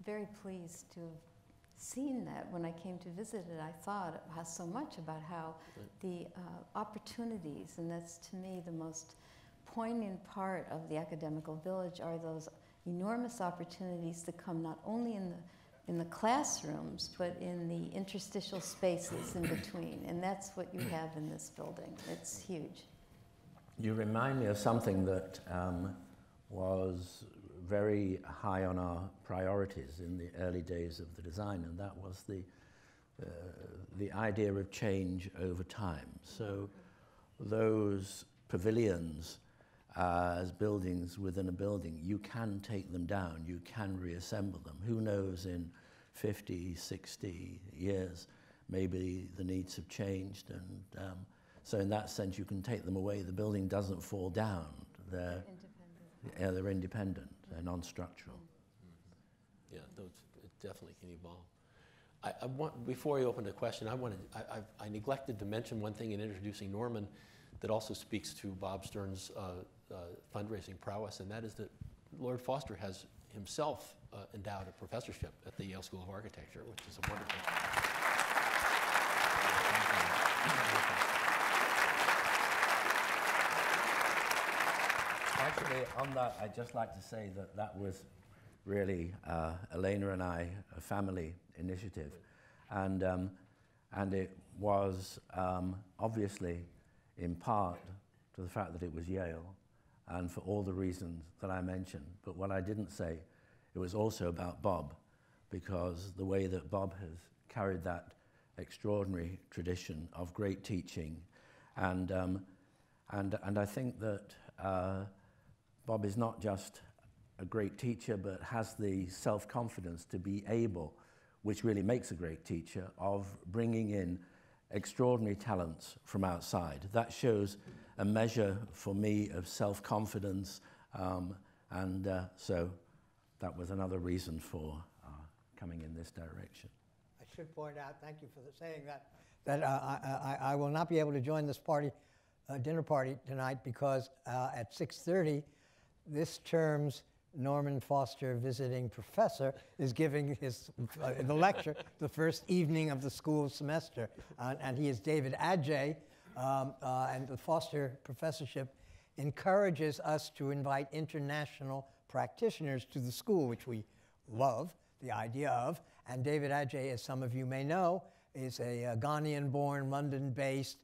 very pleased to have seen that. When I came to visit it, I thought so much about how the opportunities, and that's to me the most poignant part of the Academical Village, are those enormous opportunities that come not only in the classrooms, but in the interstitial spaces in between, and that's what you have in this building. It's huge. You remind me of something that was very high on our priorities in the early days of the design, and that was the idea of change over time. So those pavilions as buildings within a building, you can take them down, you can reassemble them. Who knows, in 50, 60 years, maybe the needs have changed, and so in that sense you can take them away. The building doesn't fall down. They're independent. They're non-structural. Mm-hmm. Yeah, those, it definitely can evolve. I want, before you open the question, I neglected to mention one thing in introducing Norman that also speaks to Bob Stern's fundraising prowess, and that is that Lord Foster has himself endowed a professorship at the Yale School of Architecture, which is a wonderful... Actually, on that, I'd just like to say that that was really Elena and I, a family initiative. And it was obviously in part to the fact that it was Yale and for all the reasons that I mentioned. But what I didn't say, it was also about Bob, because the way that Bob has carried that extraordinary tradition of great teaching. And I think that Bob is not just a great teacher, but has the self-confidence to be able, which really makes a great teacher, of bringing in extraordinary talents from outside. That shows a measure for me of self-confidence, so that was another reason for coming in this direction. I should point out, thank you for saying that, that I will not be able to join this party, dinner party tonight, because at 6:30, this term's Norman Foster, visiting professor, is giving his the lecture the first evening of the school semester. And he is David Adjei. And the Foster Professorship encourages us to invite international practitioners to the school, which we love the idea of. And David Adjei, as some of you may know, is a Ghanaian-born, London-based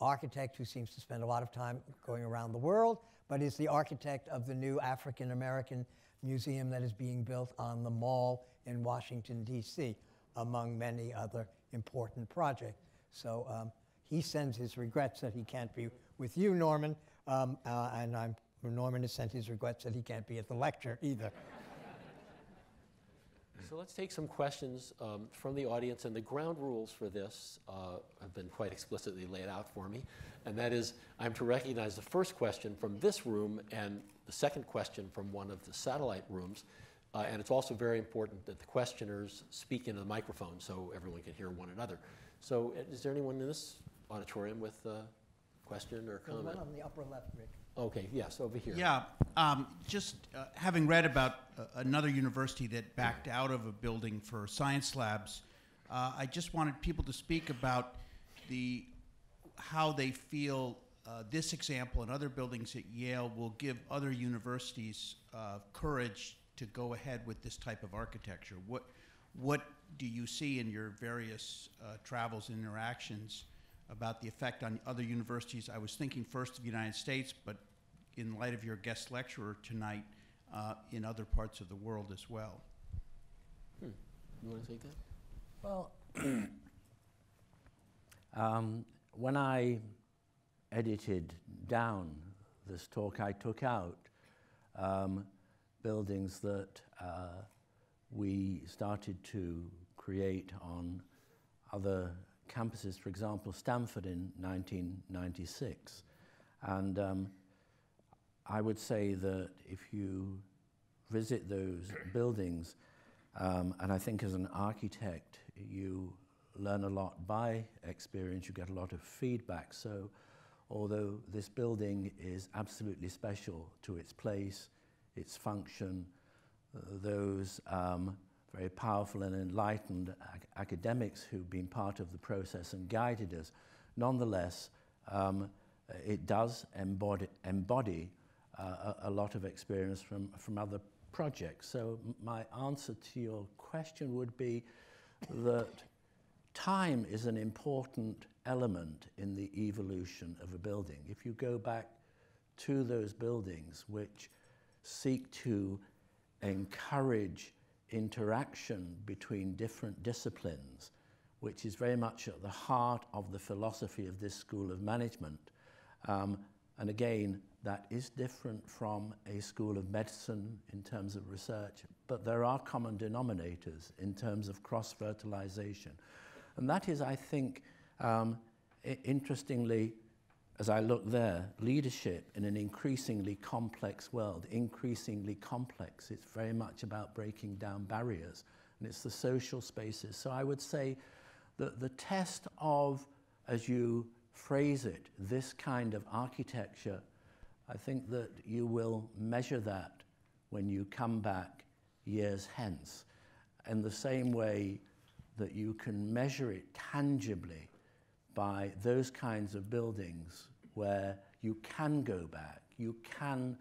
architect who seems to spend a lot of time going around the world, but is the architect of the new African-American museum that is being built on the Mall in Washington, D.C., among many other important projects. So he sends his regrets that he can't be with you, Norman, and Norman has sent his regrets that he can't be at the lecture either. So let's take some questions from the audience. And the ground rules for this have been quite explicitly laid out for me. And that is, I'm to recognize the first question from this room and the second question from one of the satellite rooms. And it's also very important that the questioners speak into the microphone so everyone can hear one another. So is there anyone in this auditorium with a question or comment? There's one on the upper left, Rick. Okay, yes, over here. Yeah, just having read about another university that backed out of a building for science labs, I just wanted people to speak about how they feel this example and other buildings at Yale will give other universities courage to go ahead with this type of architecture. What do you see in your various travels and interactions about the effect on other universities? I was thinking first of the United States, but in light of your guest lecturer tonight, in other parts of the world as well. You want to take that? Well, when I edited down this talk, I took out buildings that we started to create on other campuses, for example, Stanford in 1996. And I would say that if you visit those buildings, and I think as an architect, you learn a lot by experience, you get a lot of feedback. So although this building is absolutely special to its place, its function, those very powerful and enlightened academics who've been part of the process and guided us, nonetheless, it does embody a lot of experience from other projects. So my answer to your question would be that time is an important element in the evolution of a building. If you go back to those buildings which seek to encourage interaction between different disciplines, which is very much at the heart of the philosophy of this School of Management. And again, that is different from a School of Medicine in terms of research, but there are common denominators in terms of cross-fertilization. And that is, I think, interestingly, as I look there, leadership in an increasingly complex world, increasingly complex. It's very much about breaking down barriers, and it's the social spaces. So I would say that the test of, as you phrase it, this kind of architecture, I think that you will measure that when you come back years hence, in the same way that you can measure it tangibly by those kinds of buildings where you can go back, you can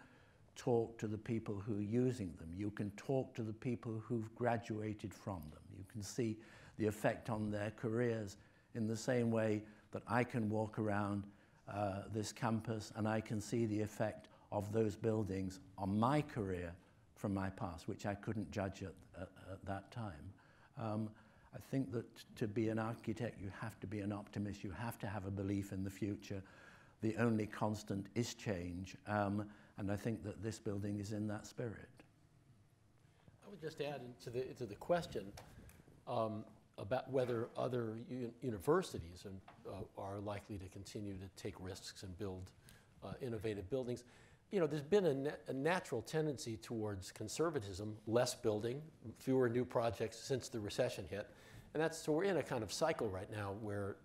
talk to the people who are using them, you can talk to the people who've graduated from them, you can see the effect on their careers in the same way that I can walk around this campus and I can see the effect of those buildings on my career from my past, which I couldn't judge at that time. I think that to be an architect, you have to be an optimist. You have to have a belief in the future. The only constant is change. And I think that this building is in that spirit. I would just add to the question about whether other universities are likely to continue to take risks and build innovative buildings. You know, there's been a natural tendency towards conservatism, less building, fewer new projects since the recession hit. And that's, so we're in a kind of cycle right now where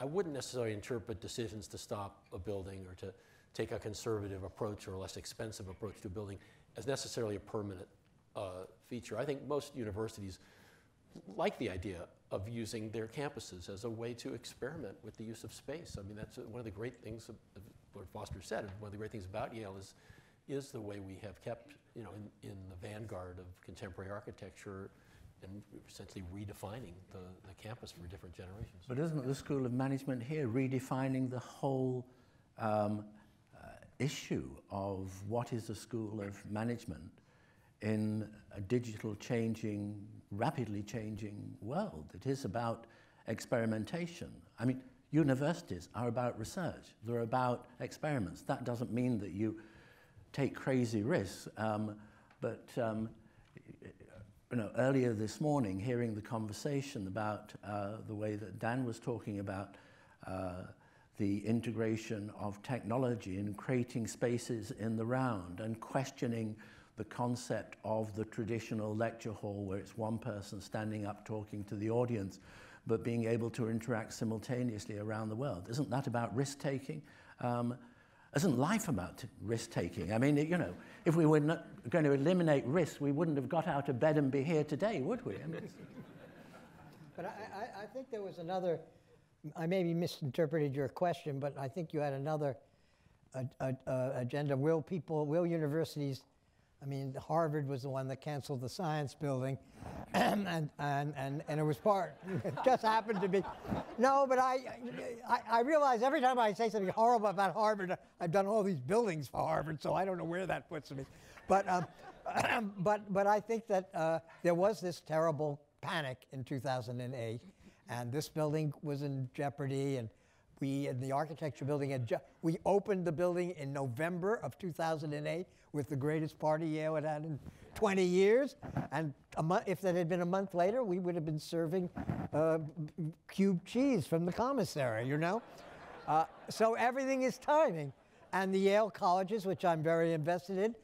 I wouldn't necessarily interpret decisions to stop a building or to take a conservative approach or a less expensive approach to building as necessarily a permanent feature. I think most universities like the idea of using their campuses as a way to experiment with the use of space. I mean, that's one of the great things Lord Foster said, one of the great things about Yale is the way we have kept, you know, in the vanguard of contemporary architecture and essentially redefining the campus for different generations. But isn't the School of Management here redefining the whole issue of what is the School of Management in a digital changing, rapidly changing world? It is about experimentation. I mean, universities are about research. They're about experiments. That doesn't mean that you take crazy risks, you know, earlier this morning, hearing the conversation about the way that Dan was talking about the integration of technology and creating spaces in the round and questioning the concept of the traditional lecture hall where it's one person standing up talking to the audience, but being able to interact simultaneously around the world. Isn't that about risk-taking? Isn't life about risk-taking? I mean, you know, if we were not going to eliminate risk, we wouldn't have got out of bed and be here today, would we? I mean, but I think there was another, I maybe misinterpreted your question, but I think you had another agenda. Will universities, I mean, Harvard was the one that canceled the science building, and it was part, it just happened to be. No, but I realize every time I say something horrible about Harvard, I've done all these buildings for Harvard, so I don't know where that puts me. But, but I think that there was this terrible panic in 2008, and this building was in jeopardy, and we, in the architecture building, we opened the building in November of 2008 with the greatest party Yale had had in 20 years. And if that had been a month later, we would have been serving cube cheese from the commissary, you know? So everything is timing. And the Yale colleges, which I'm very invested in,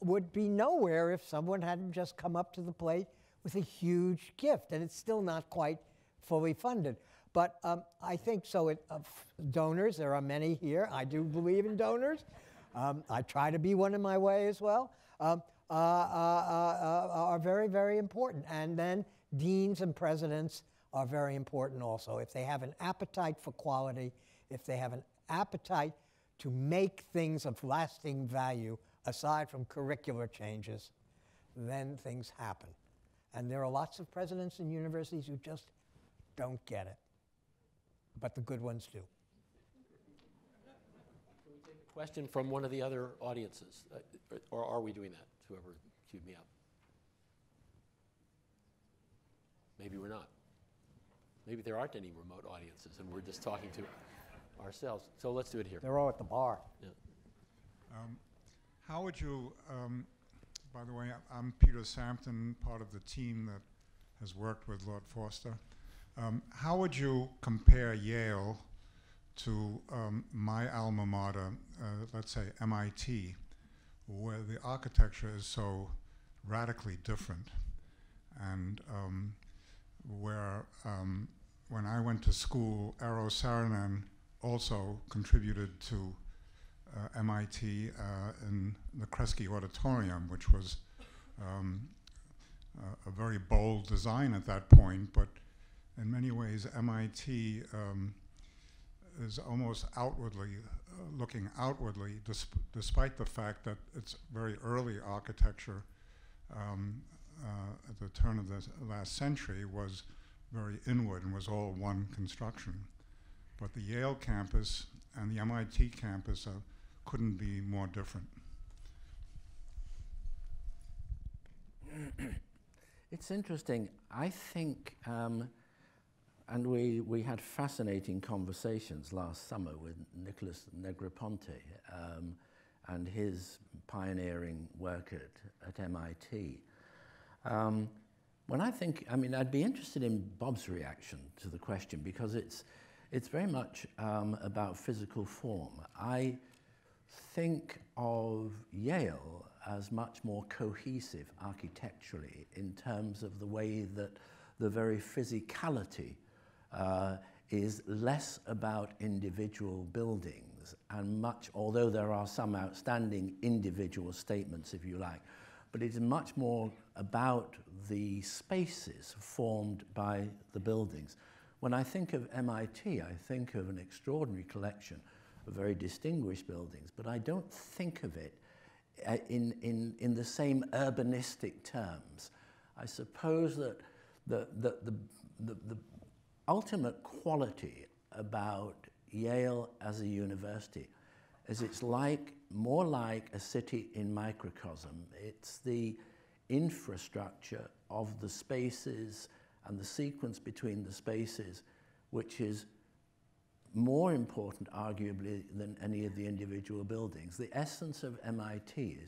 would be nowhere if someone hadn't just come up to the plate with a huge gift. And it's still not quite fully funded. But I think so. Donors, there are many here. I do believe in donors. I try to be one in my way as well. Are very, very important. And then deans and presidents are very important also. If they have an appetite for quality, if they have an appetite to make things of lasting value, aside from curricular changes, then things happen. And there are lots of presidents in universities who just don't get it. But the good ones do. Can we take a question from one of the other audiences? Or are we doing that? Whoever queued me up. Maybe we're not. Maybe there aren't any remote audiences and we're just talking to ourselves. So let's do it here. They're all at the bar. Yeah. How would you, by the way, I'm Peter Sampton, part of the team that has worked with Lord Foster. How would you compare Yale to my alma mater, let's say MIT, where the architecture is so radically different, and where when I went to school, Eero Saarinen also contributed to MIT in the Kresge Auditorium, which was a very bold design at that point, but in many ways, MIT is almost outwardly, looking outwardly, despite the fact that it's very early architecture at the turn of the last century was very inward and was all one construction. But the Yale campus and the MIT campus couldn't be more different. It's interesting. I think and we had fascinating conversations last summer with Nicholas Negroponte and his pioneering work at MIT. When I think, I mean, I'd be interested in Bob's reaction to the question because it's very much about physical form. I think of Yale as much more cohesive architecturally in terms of the way that the very physicality is less about individual buildings things, and much, although there are some outstanding individual statements, if you like, but it's much more about the spaces formed by the buildings. When I think of MIT, I think of an extraordinary collection of very distinguished buildings, but I don't think of it in the same urbanistic terms. I suppose that the ultimate quality about Yale as a university is it's like, more like a city in microcosm. It's the infrastructure of the spaces and the sequence between the spaces, which is more important, arguably, than any of the individual buildings. The essence of MIT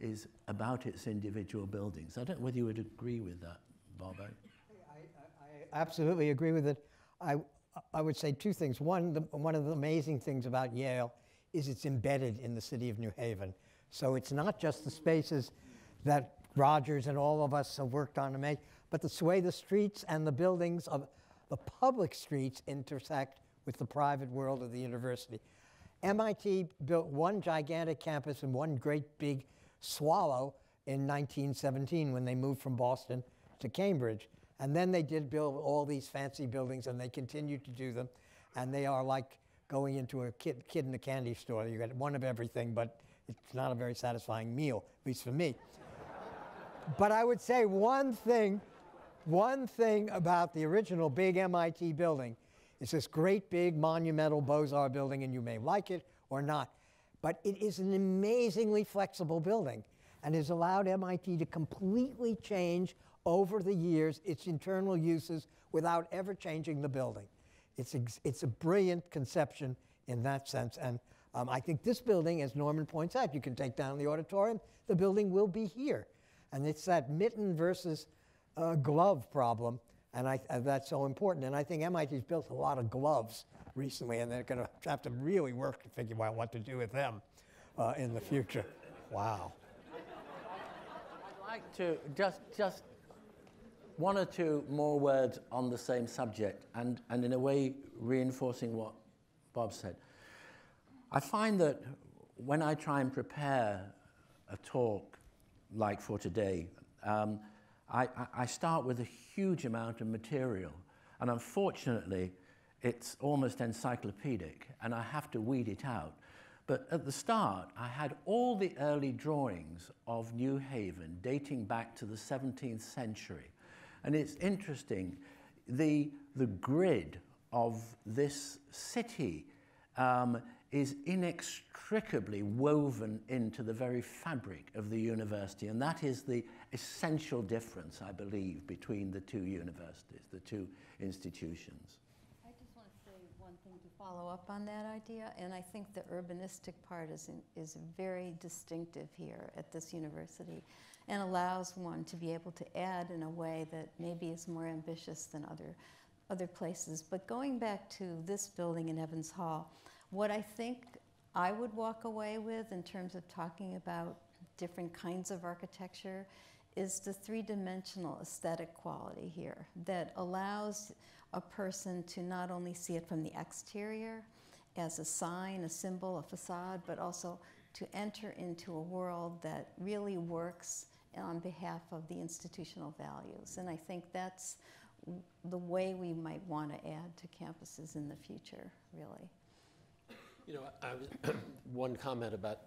is about its individual buildings. I don't know whether you would agree with that, Bob. I absolutely agree with it. I would say two things. One, one of the amazing things about Yale is it's embedded in the city of New Haven. So it's not just the spaces that Rogers and all of us have worked on to make, but the way the streets and the buildings of the public streets intersect with the private world of the university. MIT built one gigantic campus and one great big swallow in 1917 when they moved from Boston to Cambridge. And then they did build all these fancy buildings, and they continued to do them. And they are like going into a kid in a candy store. You get one of everything, but it's not a very satisfying meal, at least for me. But I would say one thing about the original big MIT building is this great big monumental Beaux-Arts building, and you may like it or not. But it is an amazingly flexible building and has allowed MIT to completely change over the years its internal uses without ever changing the building. It's a brilliant conception in that sense. And I think this building, as Norman points out, you can take down the auditorium, the building will be here. And it's that mitten versus glove problem, and that's so important. And I think MIT's built a lot of gloves recently, and they're going to have to really work to figure out what to do with them in the future. Wow. I'd like to just one or two more words on the same subject, and in a way reinforcing what Bob said. I find that when I try and prepare a talk like for today, I start with a huge amount of material, and unfortunately it's almost encyclopedic, and I have to weed it out. But at the start, I had all the early drawings of New Haven dating back to the 17th century. And it's interesting, the grid of this city is inextricably woven into the very fabric of the university. And that is the essential difference, I believe, between the two universities, the two institutions. I just want to say one thing to follow up on that idea. And I think the urbanistic part is very distinctive here at this university, and allows one to be able to add in a way that maybe is more ambitious than other places. But going back to this building in Evans Hall, what I think I would walk away with in terms of talking about different kinds of architecture is the three-dimensional aesthetic quality here that allows a person to not only see it from the exterior as a sign, a symbol, a facade, but also to enter into a world that really works on behalf of the institutional values. And I think that's the way we might want to add to campuses in the future, really. You know, one comment about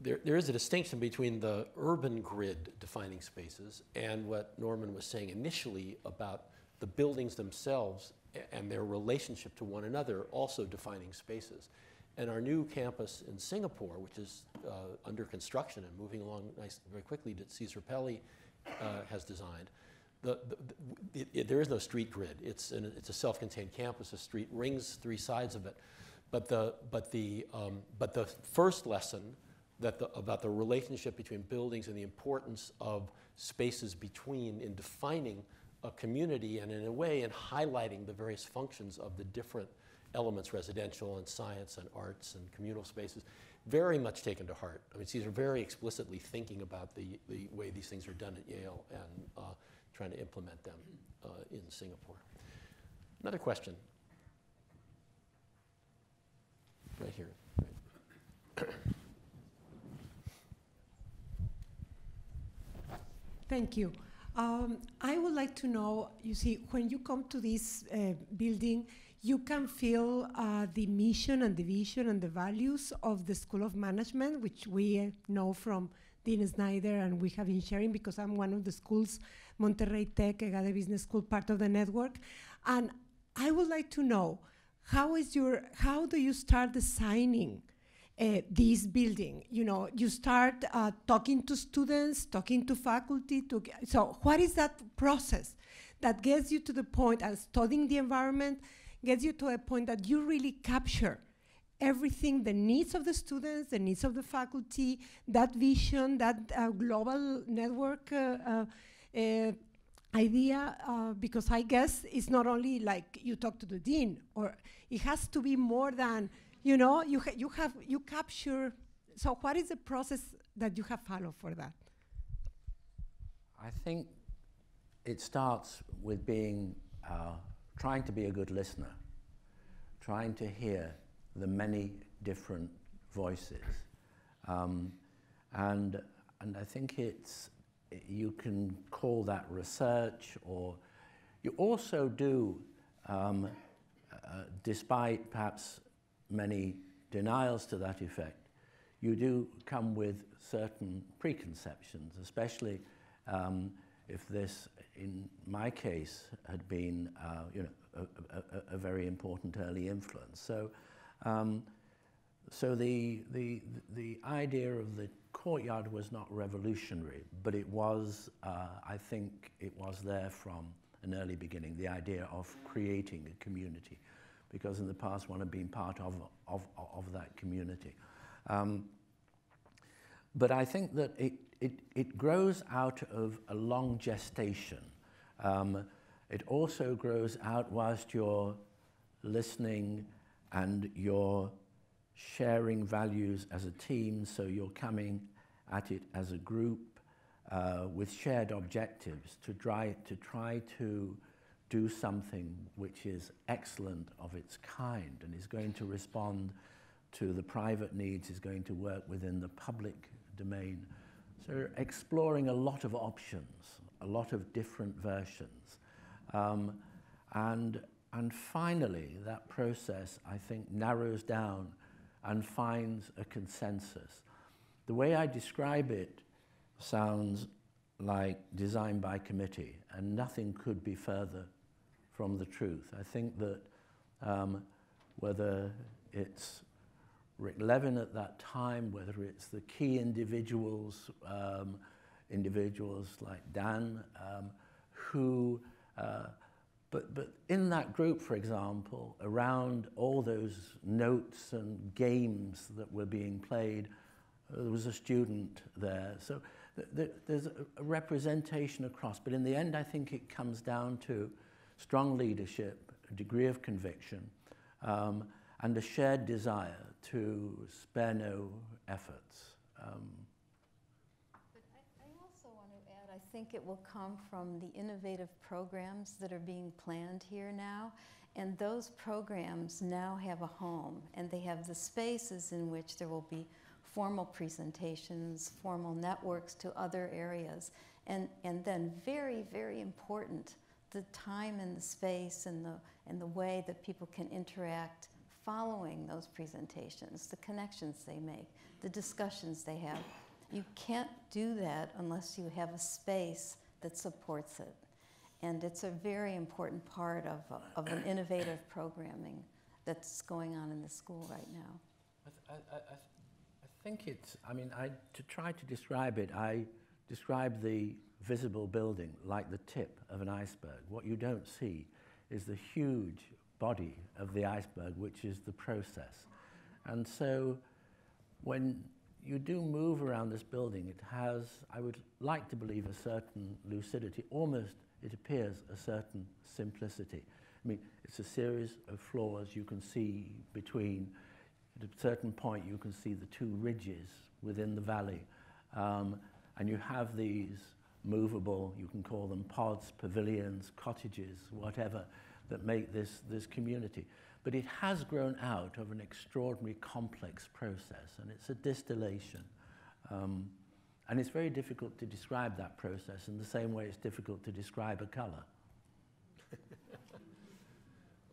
there is a distinction between the urban grid defining spaces and what Norman was saying initially about the buildings themselves and their relationship to one another also defining spaces. And our new campus in Singapore, which is under construction and moving along very quickly, that Cesar Pelli has designed, there is no street grid. It's a self-contained campus. A street rings three sides of it. But the first lesson that about the relationship between buildings and the importance of spaces between in defining a community and in a way in highlighting the various functions of the different elements, residential and science and arts and communal spaces, very much taken to heart. I mean, these are very explicitly thinking about the way these things are done at Yale and trying to implement them in Singapore. Another question. Right here. Right. Thank you. I would like to know, you see, when you come to this building, you can feel the mission and the vision and the values of the School of Management, which we know from Dean Snyder, and we have been sharing, because I'm one of the schools, Monterrey Tech, Agade Business School, part of the network. And I would like to know, how do you start designing this building? You know, you start talking to students, talking to faculty, so what is that process that gets you to the point, and studying the environment gets you to a point that you really capture everything, the needs of the students, the needs of the faculty, that vision, that global network idea, because I guess it's not only like you talk to the dean, or it has to be more than, you know, you capture. So what is the process that you have followed for that? I think it starts with being, trying to be a good listener, trying to hear the many different voices. And I think it's, you can call that research, or you also do, despite perhaps many denials to that effect, you do come with certain preconceptions, especially if this, in my case, had been you know, a very important early influence. So, so the idea of the courtyard was not revolutionary, but it was, I think it was there from an early beginning, the idea of creating a community, because in the past one had been part of that community. But I think that it grows out of a long gestation. It also grows out whilst you're listening and you're sharing values as a team, so you're coming at it as a group with shared objectives to try to do something which is excellent of its kind and is going to respond to the private needs, is going to work within the public domain. So exploring a lot of options, a lot of different versions. And finally, that process, I think, narrows down and finds a consensus. The way I describe it sounds like design by committee, and nothing could be further from the truth. I think that whether it's Rick Levin at that time, whether it's the key individuals, like Dan, who, but in that group, for example, around all those notes and games that were being played, there was a student there. So there's a representation across, but in the end, I think it comes down to strong leadership, a degree of conviction, and a shared desire to spare no efforts. But I also want to add, I think it will come from the innovative programs that are being planned here now, and those programs now have a home, and they have the spaces in which there will be formal presentations, formal networks to other areas, and then very, very important, the time and the space and the way that people can interact following those presentations, the connections they make, the discussions they have. You can't do that unless you have a space that supports it. And it's a very important part of an innovative programming that's going on in the school right now. I think it's, I mean, to try to describe it, I describe the visible building like the tip of an iceberg. What you don't see is the huge body of the iceberg, which is the process. And so when you do move around this building, it has, I would like to believe, a certain lucidity, almost, it appears, a certain simplicity. I mean, it's a series of floors you can see between. At a certain point, you can see the two ridges within the valley, and you have these movable, you can call them pods, pavilions, cottages, whatever, that make this community. but it has grown out of an extraordinarily complex process, and it's a distillation. And it's very difficult to describe that process in the same way it's difficult to describe a color.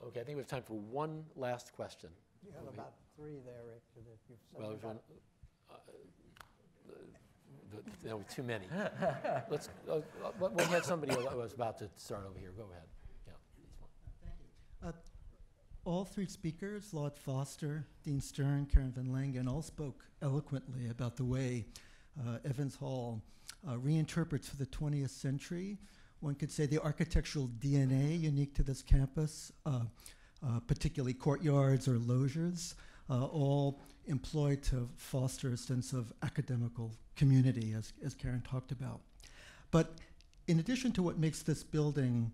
Okay, I think we have time for one last question. You have about three there, Richard, if you've said well, that. There were too many. Let's, we had somebody who was about to start over here. Go ahead. Yeah, thank you. All three speakers, Lord Foster, Dean Stern, Karen Van Lengen, all spoke eloquently about the way Evans Hall reinterprets for the 20th century. One could say the architectural DNA unique to this campus, particularly courtyards or loggias, all employed to foster a sense of academical community, as Karen talked about. But in addition to what makes this building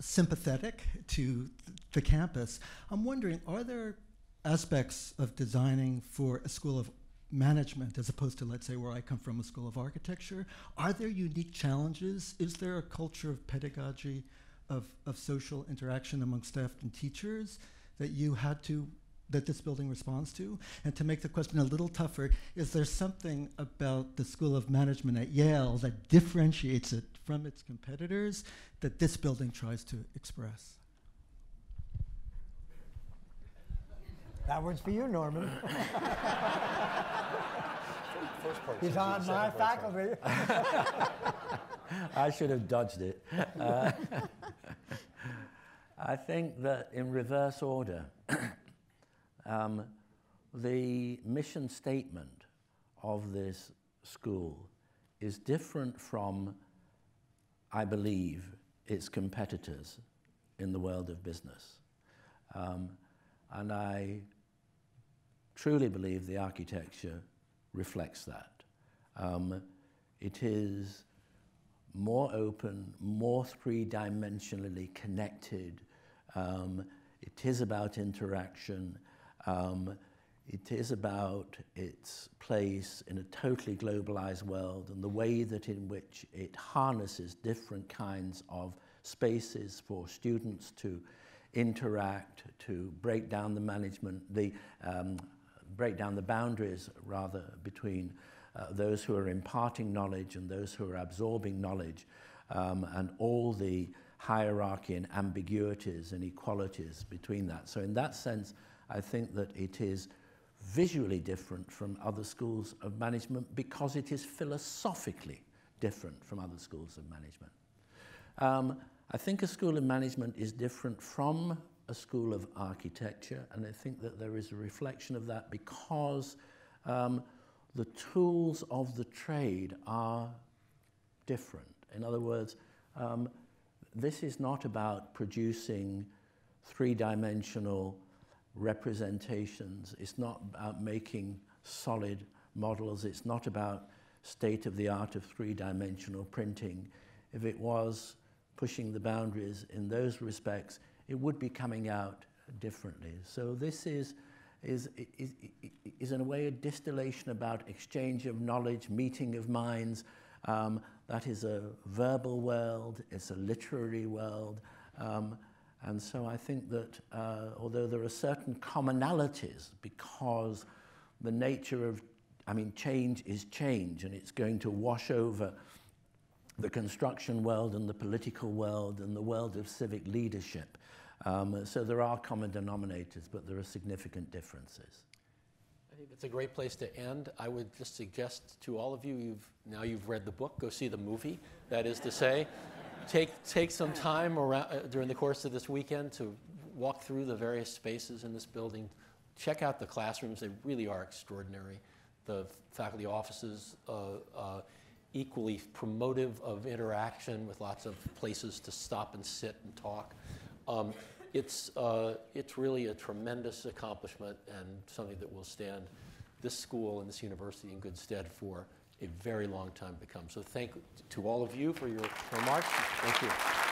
sympathetic to the campus, I'm wondering, are there aspects of designing for a school of management, as opposed to, let's say, where I come from, a school of architecture? Are there unique challenges? Is there a culture of pedagogy, of social interaction among staff and teachers that you had to, that this building responds to? And to make the question a little tougher, is there something about the School of Management at Yale that differentiates it from its competitors that this building tries to express? That one's for you, Norman. He's on my faculty. I should have dodged it. I think that in reverse order, the mission statement of this school is different from, I believe, its competitors in the world of business. And I truly believe the architecture reflects that. It is more open, more three-dimensionally connected. It is about interaction. It is about its place in a totally globalized world and the way that in which it harnesses different kinds of spaces for students to interact, to break down the management, break down the boundaries, rather, between those who are imparting knowledge and those who are absorbing knowledge, and all the hierarchy and ambiguities and inequalities between that. So in that sense, I think that it is visually different from other schools of management because it is philosophically different from other schools of management. I think a school of management is different from a school of architecture, and I think that there is a reflection of that because the tools of the trade are different. In other words, this is not about producing three-dimensional representations. It's not about making solid models. It's not about state-of-the-art of three-dimensional printing. If it was pushing the boundaries in those respects, it would be coming out differently. So this is in a way a distillation about exchange of knowledge, meeting of minds. That is a verbal world, it's a literary world. And so I think that although there are certain commonalities because the nature of, change is change, and it's going to wash over the construction world and the political world and the world of civic leadership. So there are common denominators, but there are significant differences. I think it's a great place to end. I would just suggest to all of you, now you've read the book, go see the movie, that is to say. Take some time around, during the course of this weekend to walk through the various spaces in this building. Check out the classrooms. They really are extraordinary. The faculty offices, equally promotive of interaction with lots of places to stop and sit and talk. It's really a tremendous accomplishment and something that will stand this school and this university in good stead for a very long time to come. So thank to all of you for your remarks. Thank you.